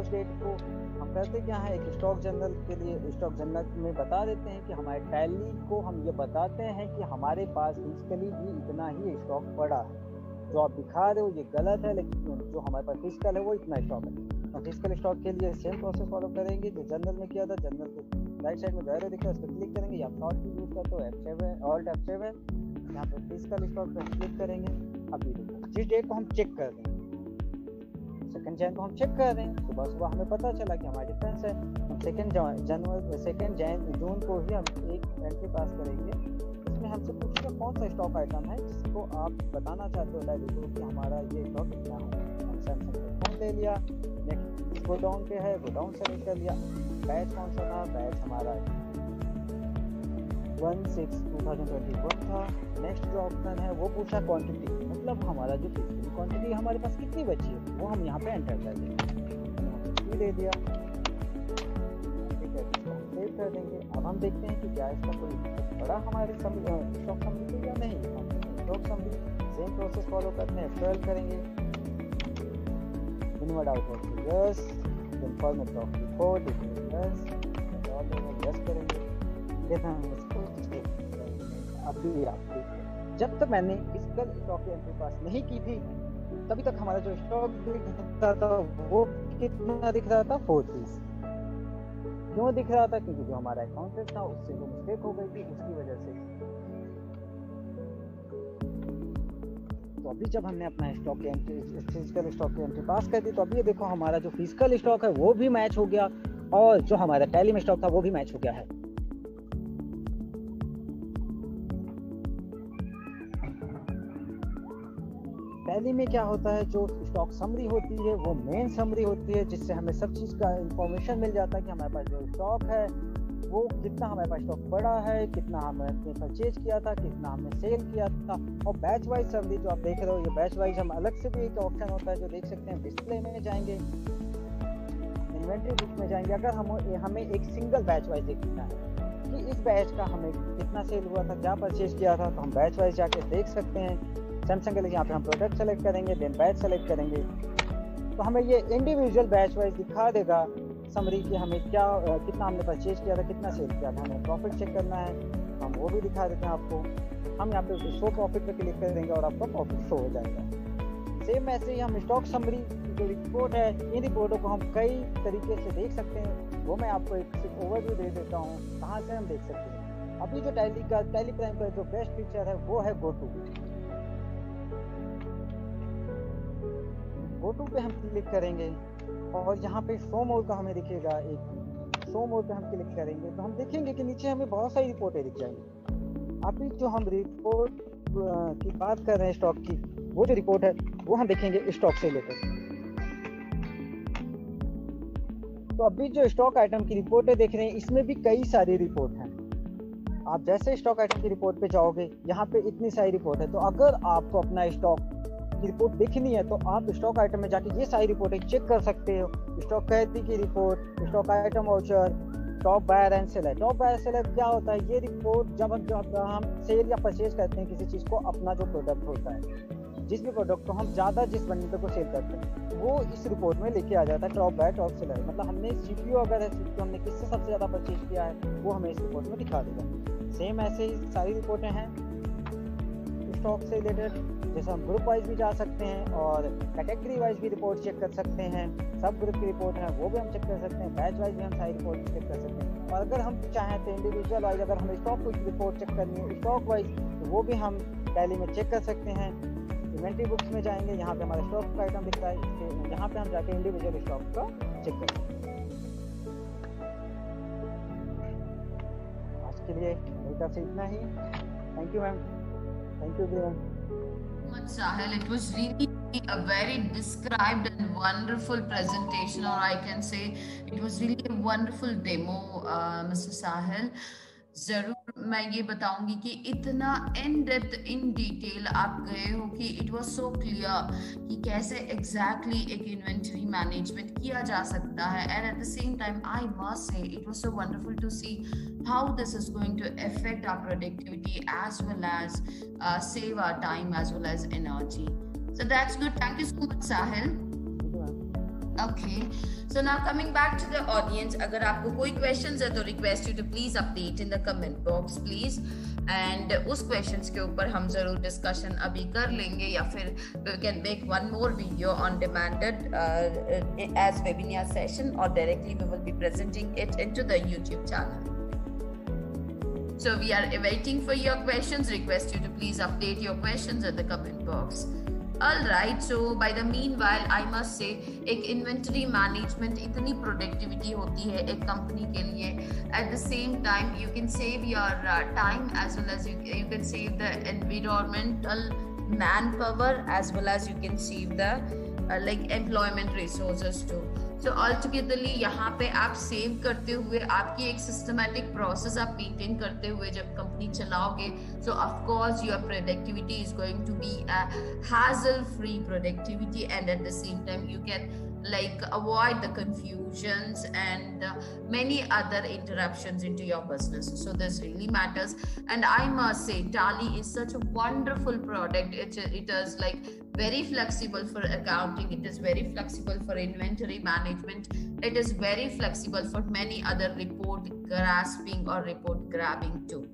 उस डेट को हम कहते क्या है, एक स्टॉक जनरल के लिए स्टॉक जनरल में बता देते हैं कि हमारे टैली को हम ये बताते हैं कि हमारे पास फिजिकली भी इतना ही स्टॉक पड़ा है, जो आप दिखा रहे हो ये गलत है, लेकिन जो हमारे पास फिजिकल है वो इतना स्टॉक है। फिजिकल स्टॉक के लिए सेम प्रोसेस फॉलो करेंगे जो जनरल में किया था, जनरल के राइट साइड में बैरो दिखा है उस पर क्लिक करेंगे, या शॉर्ट भी यूज करते हो F seven alt F seven, यहाँ पर फिजिकल स्टॉक पर क्लिक करेंगे। अभी जिस डेट को हम चेक कर रहे हैं सेकेंड जैन को हम चेक कर रहे हैं, सुबह सुबह हमें पता चला कि हमारा डिफरेंस है, हम सेकेंड जनवरी सेकेंड जैन जून को ही हम एक एंट्री पास करेंगे। इसमें हमसे पूछेगा कौन सा स्टॉक आइटम है जिसको आप बताना चाहते हो लाइव को कि हमारा ये स्टॉक कितना है, हम सैमसंग का फोन ले लिया, नेक्स्ट गोडाउन पे है, गोडाउन से निकल लिया, बैच कौन सा था, बैच हमारा one six two thousand twenty one था। नेक्स्ट जो ऑप्शन है वो पूछा क्वांटिटी, मतलब हमारा जो फिजिकल क्वांटिटी हमारे पास कितनी बची है वो हम यहाँ पे एंटर कर देंगे, दे दिया सेव कर देंगे। अब हम देखते हैं कि क्या इसका कोई बड़ा हमारे स्टॉक समझ या नहीं, स्टॉक समझ सेम प्रोसेस फॉलो करते हैं, एफ ट्वेल्व करेंगे, inward outward yes, confirm block report yes, और यस करेंगे। देखा इसको अभी आपको जब तक मैंने इसका स्टॉक एंट्री पास नहीं की थी तभी तक हमारा जो स्टॉक दिखता था वो कितना दिख रहा था, फोर्टीज। क्यों दिख रहा था, क्योंकि जो हमारा अकाउंट था उससे वो मिस्टेक हो गई थी उसकी वजह से। तो अभी जब हमने अपना स्टॉक की एंट्री फिजिकल स्टॉक की एंट्री पास कर दी तो अभी देखो हमारा जो फिजिकल स्टॉक है वो भी मैच हो गया और जो हमारा टैली में स्टॉक था वो भी मैच हो गया है। टैली में क्या होता है, जो स्टॉक समरी होती है वो मेन समरी होती है, जिससे हमें सब चीज का इंफॉर्मेशन मिल जाता है कि हमारे पास जो स्टॉक है वो कितना हमारे पास स्टॉक पड़ा है, कितना हमने परचेज किया था, कितना हमने सेल किया था। और बैच वाइज समरी जो आप देख रहे हो ये बैच वाइज हम अलग से भी एक ऑप्शन होता है जो देख सकते हैं, डिस्प्ले में जाएंगे, इन्वेंट्री बुक में जाएंगे, अगर हम हमें एक सिंगल बैच वाइज देखना है कि इस बैच का हमें कितना सेल हुआ था, क्या परचेज किया था, तो हम बैच वाइज जाके देख सकते हैं। सैमसंग के लिए यहाँ पे हम प्रोडक्ट सेलेक्ट करेंगे, देन बैच सेलेक्ट करेंगे, तो हमें ये इंडिविजुअल बैच वाइज दिखा देगा समरी कि हमें क्या कितना हमने परचेज किया था, कितना सेल किया था, हमें प्रॉफिट चेक करना है, हम वो भी दिखा देते हैं आपको। हम यहाँ पे शो प्रॉफिट पे क्लिक करेंगे और आपका प्रॉफिट शो हो जाएगा। सेम ऐसे ही हम स्टॉक समरी जो रिपोर्ट है, इन रिपोर्टों को हम कई तरीके से देख सकते हैं, वो मैं आपको एक सिर्फ ओवरव्यू दे देता हूँ कहाँ से हम देख सकते हैं। अभी जो टैली का टैली प्राइम का जो बेस्ट फीचर है वो है गो टू। गो टू पे हम क्लिक करेंगे और यहाँ पे शो मोड का हमें दिखेगा, एक शो मोड पे हम क्लिक करेंगे तो हम देखेंगे कि नीचे हमें बहुत सारी रिपोर्टें दिख जाएंगी। अभी जो हम रिपोर्ट की बात कर रहे हैं स्टॉक की, वो जो रिपोर्ट है वो हम देखेंगे स्टॉक से लेकर। तो अभी जो स्टॉक आइटम की रिपोर्टें देख रहे हैं इसमें भी कई सारी रिपोर्ट हैं। आप जैसे स्टॉक आइटम की रिपोर्ट पे जाओगे यहाँ पे इतनी सारी रिपोर्ट है, तो अगर आपको अपना स्टॉक रिपोर्ट देखनी है तो आप स्टॉक आइटम में जाके ये सारी रिपोर्टें चेक कर सकते हो। स्टॉक खरीदी की report, stock item voucher, top buyer and seller. Top buyer seller क्या होता है, ये रिपोर्ट जब हम जब हम सेल या परचेज करते हैं किसी चीज़ को, अपना जो प्रोडक्ट होता है, जिस भी प्रोडक्ट को हम ज़्यादा जिस बंडल को सेल करते हैं वो इस रिपोर्ट में लेके आ जाता है, टॉप बायर टॉप सेलर। मतलब हमने सी पी यू अगर है, सी पी यू हमने किससे सबसे ज़्यादा परचेज किया है वो हमें इस रिपोर्ट में दिखा देगा। सेम ऐसे ही सारी रिपोर्टें हैं स्टॉक से रिलेटेड, जैसे हम ग्रुप वाइज भी जा सकते हैं और कैटेगरी वाइज भी रिपोर्ट चेक कर सकते हैं। सब ग्रुप की रिपोर्ट है वो भी हम चेक कर सकते हैं, बैच वाइज भी हम सारी रिपोर्ट चेक कर सकते हैं। और अगर हम चाहें तो इंडिविजुअल वाइज अगर हमें स्टॉक की रिपोर्ट चेक करनी है स्टॉक वाइज तो वो भी हम टैली में चेक कर सकते हैं। इन्वेंट्री बुक्स में जाएंगे, यहाँ पे हमारा स्टॉक का आइटम दिखता है, यहाँ पे हम जाके इंडिविजुअल स्टॉक का चेक करेंगे। आज के लिए मेरी तरफ से इतना ही। Thank you ma'am, thank you everyone. Sahil, it was really a very described and wonderful presentation, or I can say it was really a wonderful demo, uh, Mister Sahil. जरूर मैं ये बताऊंगी कि इतना इन डेप्थ इन डिटेल आप गए हो कि इट वाज सो क्लियर कि कैसे एग्जैक्टली exactly एक इन्वेंट्री मैनेजमेंट किया जा सकता है। And at the same time I must say it was so wonderful to see how this is going to affect our productivity as well as save our time as well as energy. So that's good, thank you so much Sahil. Okay, so now coming back to the audience, agar aapko koi questions hai to request you to please update in the comment box please, and us questions ke upar hum zarur discussion abhi kar lenge ya fir we can make one more video on demanded uh, as webinar session, or directly we will be presenting it into the YouTube channel. So we are waiting for your questions, request you to please update your questions at the comment box. All right, so by the meanwhile I must say एक inventory management इतनी productivity होती है एक company के लिए। At the same time you can save your uh, time as well as you, you can save the environmental manpower as well as you can save the uh, like employment resources too. So altogetherly यहाँ पे आप save करते हुए आपकी एक systematic process आप maintain करते हुए जब company चलाओगे, so of course your productivity is going to be a hassle-free productivity, and at the same time you can like avoid the confusions and many other interruptions into your business. So this really matters, and I must say Tally is such a wonderful product. It it is like very flexible for accounting, it is very flexible for inventory management, it is very flexible for many other report grasping or report grabbing too.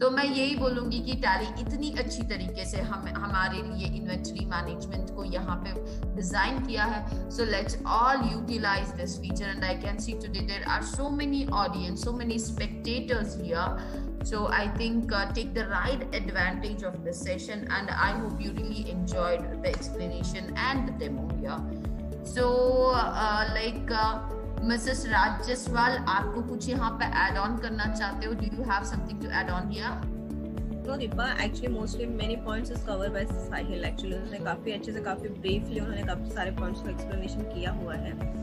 तो मैं यही बोलूंगी कि टैली इतनी अच्छी तरीके से हम हमारे लिए इन्वेंट्री मैनेजमेंट को यहाँ पे डिजाइन किया है। So let's all utilise this feature, and I can see today there are so many audience, so many spectators here, so I think take the right advantage of this session, and I hope you really enjoyed the explanation and the demo here. So like Mrs Rajeshwal, आपको कुछ यहाँ पे ऐड ऑन करना चाहते हो? Do you have something to add on here? No Deepa, actually mostly many points is covered by Sahil. Actually उन्होंने काफी अच्छे से, काफी ब्रीफली उन्होंने काफी सारे पॉइंट्स का एक्सप्लेनेशन किया हुआ है।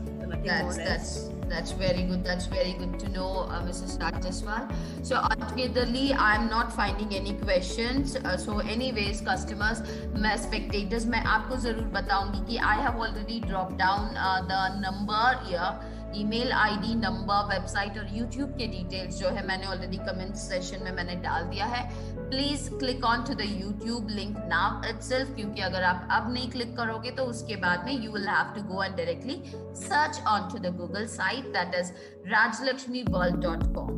That's that's that's very good. That's very good to know, uh, Missus Rajeshwal. So altogetherly, I'm not finding any questions. Uh, so anyways, customers, my spectators, मैं आपको जरूर बताऊंगी कि I have already dropped down uh, the number here, email I D, number, website और YouTube के details जो है मैंने already comment session में मैंने डाल दिया है। Please click on to the YouTube link now itself, क्योंकि अगर आप अब नहीं click करोगे तो उसके बाद में you will have to go and directly search on to the Google site, that is rajlaxmi world dot com.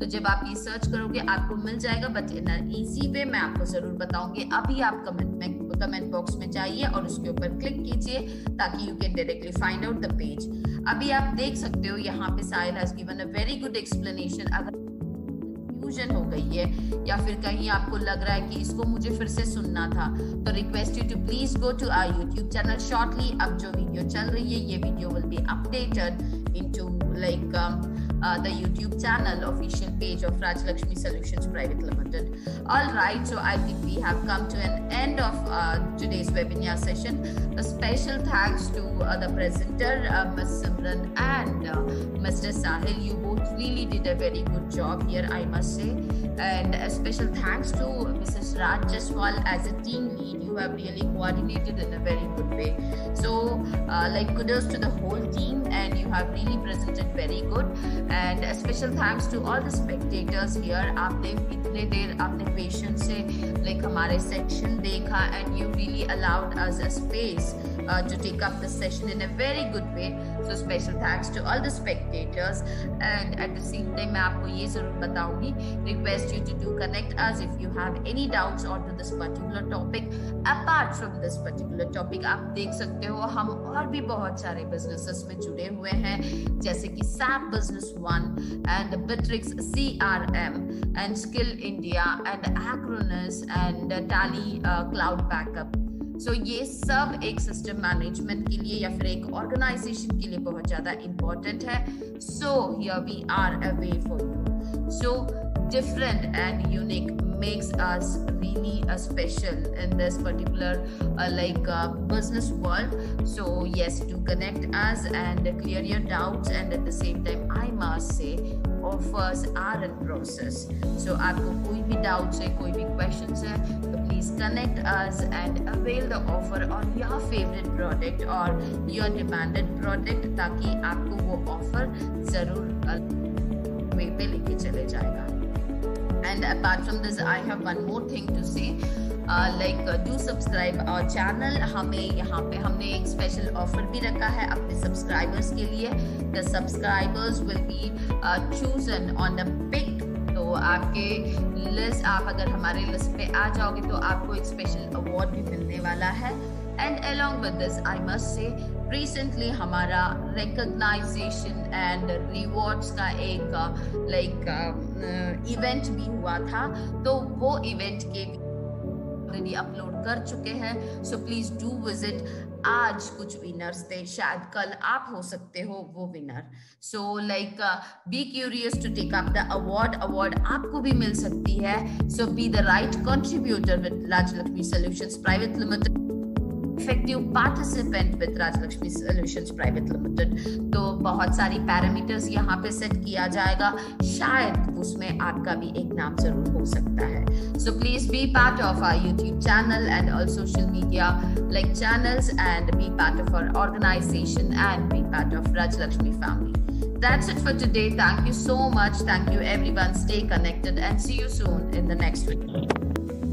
तो जब आप ये सर्च करोगे आपको मिल जाएगा, बट इन इजी वे मैं आपको जरूर बताऊंगी। अभी आप कमेंट में कमेंट बॉक्स में जाइए और उसके ऊपर क्लिक कीजिए ताकि you can directly find out the page. अभी आप देख सकते हो यहाँ पे Sahil has given a very good explanation. अगर हो गई है या फिर कहीं आपको लग रहा है कि इसको मुझे फिर से सुनना था, तो request you to please go to our YouTube channel shortly. अब जो वीडियो चल रही है ये video will be updated into like the YouTube channel official page of Rajlakshmi solutions private limited. Alright, so I think we have come to an end of today's webinar session. A special thanks to uh, the presenter, uh, Miz Simran and uh, Mister Sahil. You both really did a very good job here, I must say. And a special thanks to Missus Rajeshwal as a team lead. You have really coordinated in a very good way. So, uh, like kudos to the whole team, and you have really presented very good. And a special thanks to all the spectators here. आपने इतने देर आपने patience से like हमारे section देखा, and you really allowed us a space uh, to take up the session in a very good participate. So special thanks to all the spectators, and at the same time मैं आपको ये जरूर बताऊंगी, request you to do connect us if you have any doubts onto this particular topic. Apart from this particular topic, आप देख सकते हो हम और भी बहुत सारे businesses में जुड़े हुए हैं, जैसे कि S A P Business One and Bitrix C R M and Skill India and Acronis and Tally uh, Cloud Backup. So, ये सब एक सिस्टम मैनेजमेंट के लिए या फिर एक ऑर्गेनाइजेशन के लिए बहुत ज्यादा इम्पोर्टेंट है. So here we are a way for you. So different and unique makes us really uh, special in this particular uh, like uh, business world. So yes, to connect us and clear your doubts, and at the same time I must say offers are in process. So आपको कोई भी doubts है, कोई भी questions है, तो please connect us and avail the offer on your favorite product or your demanded product, ताकि आपको वो offer जरूर वे पे लेके चले जाएगा. And apart from this, I have one more thing to say. Uh, like uh, do subscribe our channel. हमें यहाँ पे हमने एक special offer भी रखा है अपने subscribers के लिए. The subscribers will be uh, chosen on a pick. तो आपके list, आप अगर हमारे list पे आ जाओगे तो आपको एक special award भी मिलने वाला है. And along with this, I must say, recently हमारा recognition and rewards का एक like uh, event भी हुआ था, तो वो event के already upload कर चुके हैं. So please do visit. आज कुछ winners थे, शायद कल आप हो सकते हो वो winner. So like uh, be curious to take up the award. Award आपको भी मिल सकती है. So be the right contributor with Rajlaxmi Solutions Private Limited. Effective participant with Rajlaxmi Solutions Private Limited. तो बहुत सारी पैरामीटर्स यहाँ पे सेट किया जाएगा, शायद उसमें आपका भी एक नाम जरूर हो सकता है. So please be part of our YouTube channel and all social media like channels, and be part of our organization and be part of Rajlaxmi family. That's it for today. Thank you so much. Thank you everyone. Stay connected and see you soon in the next video.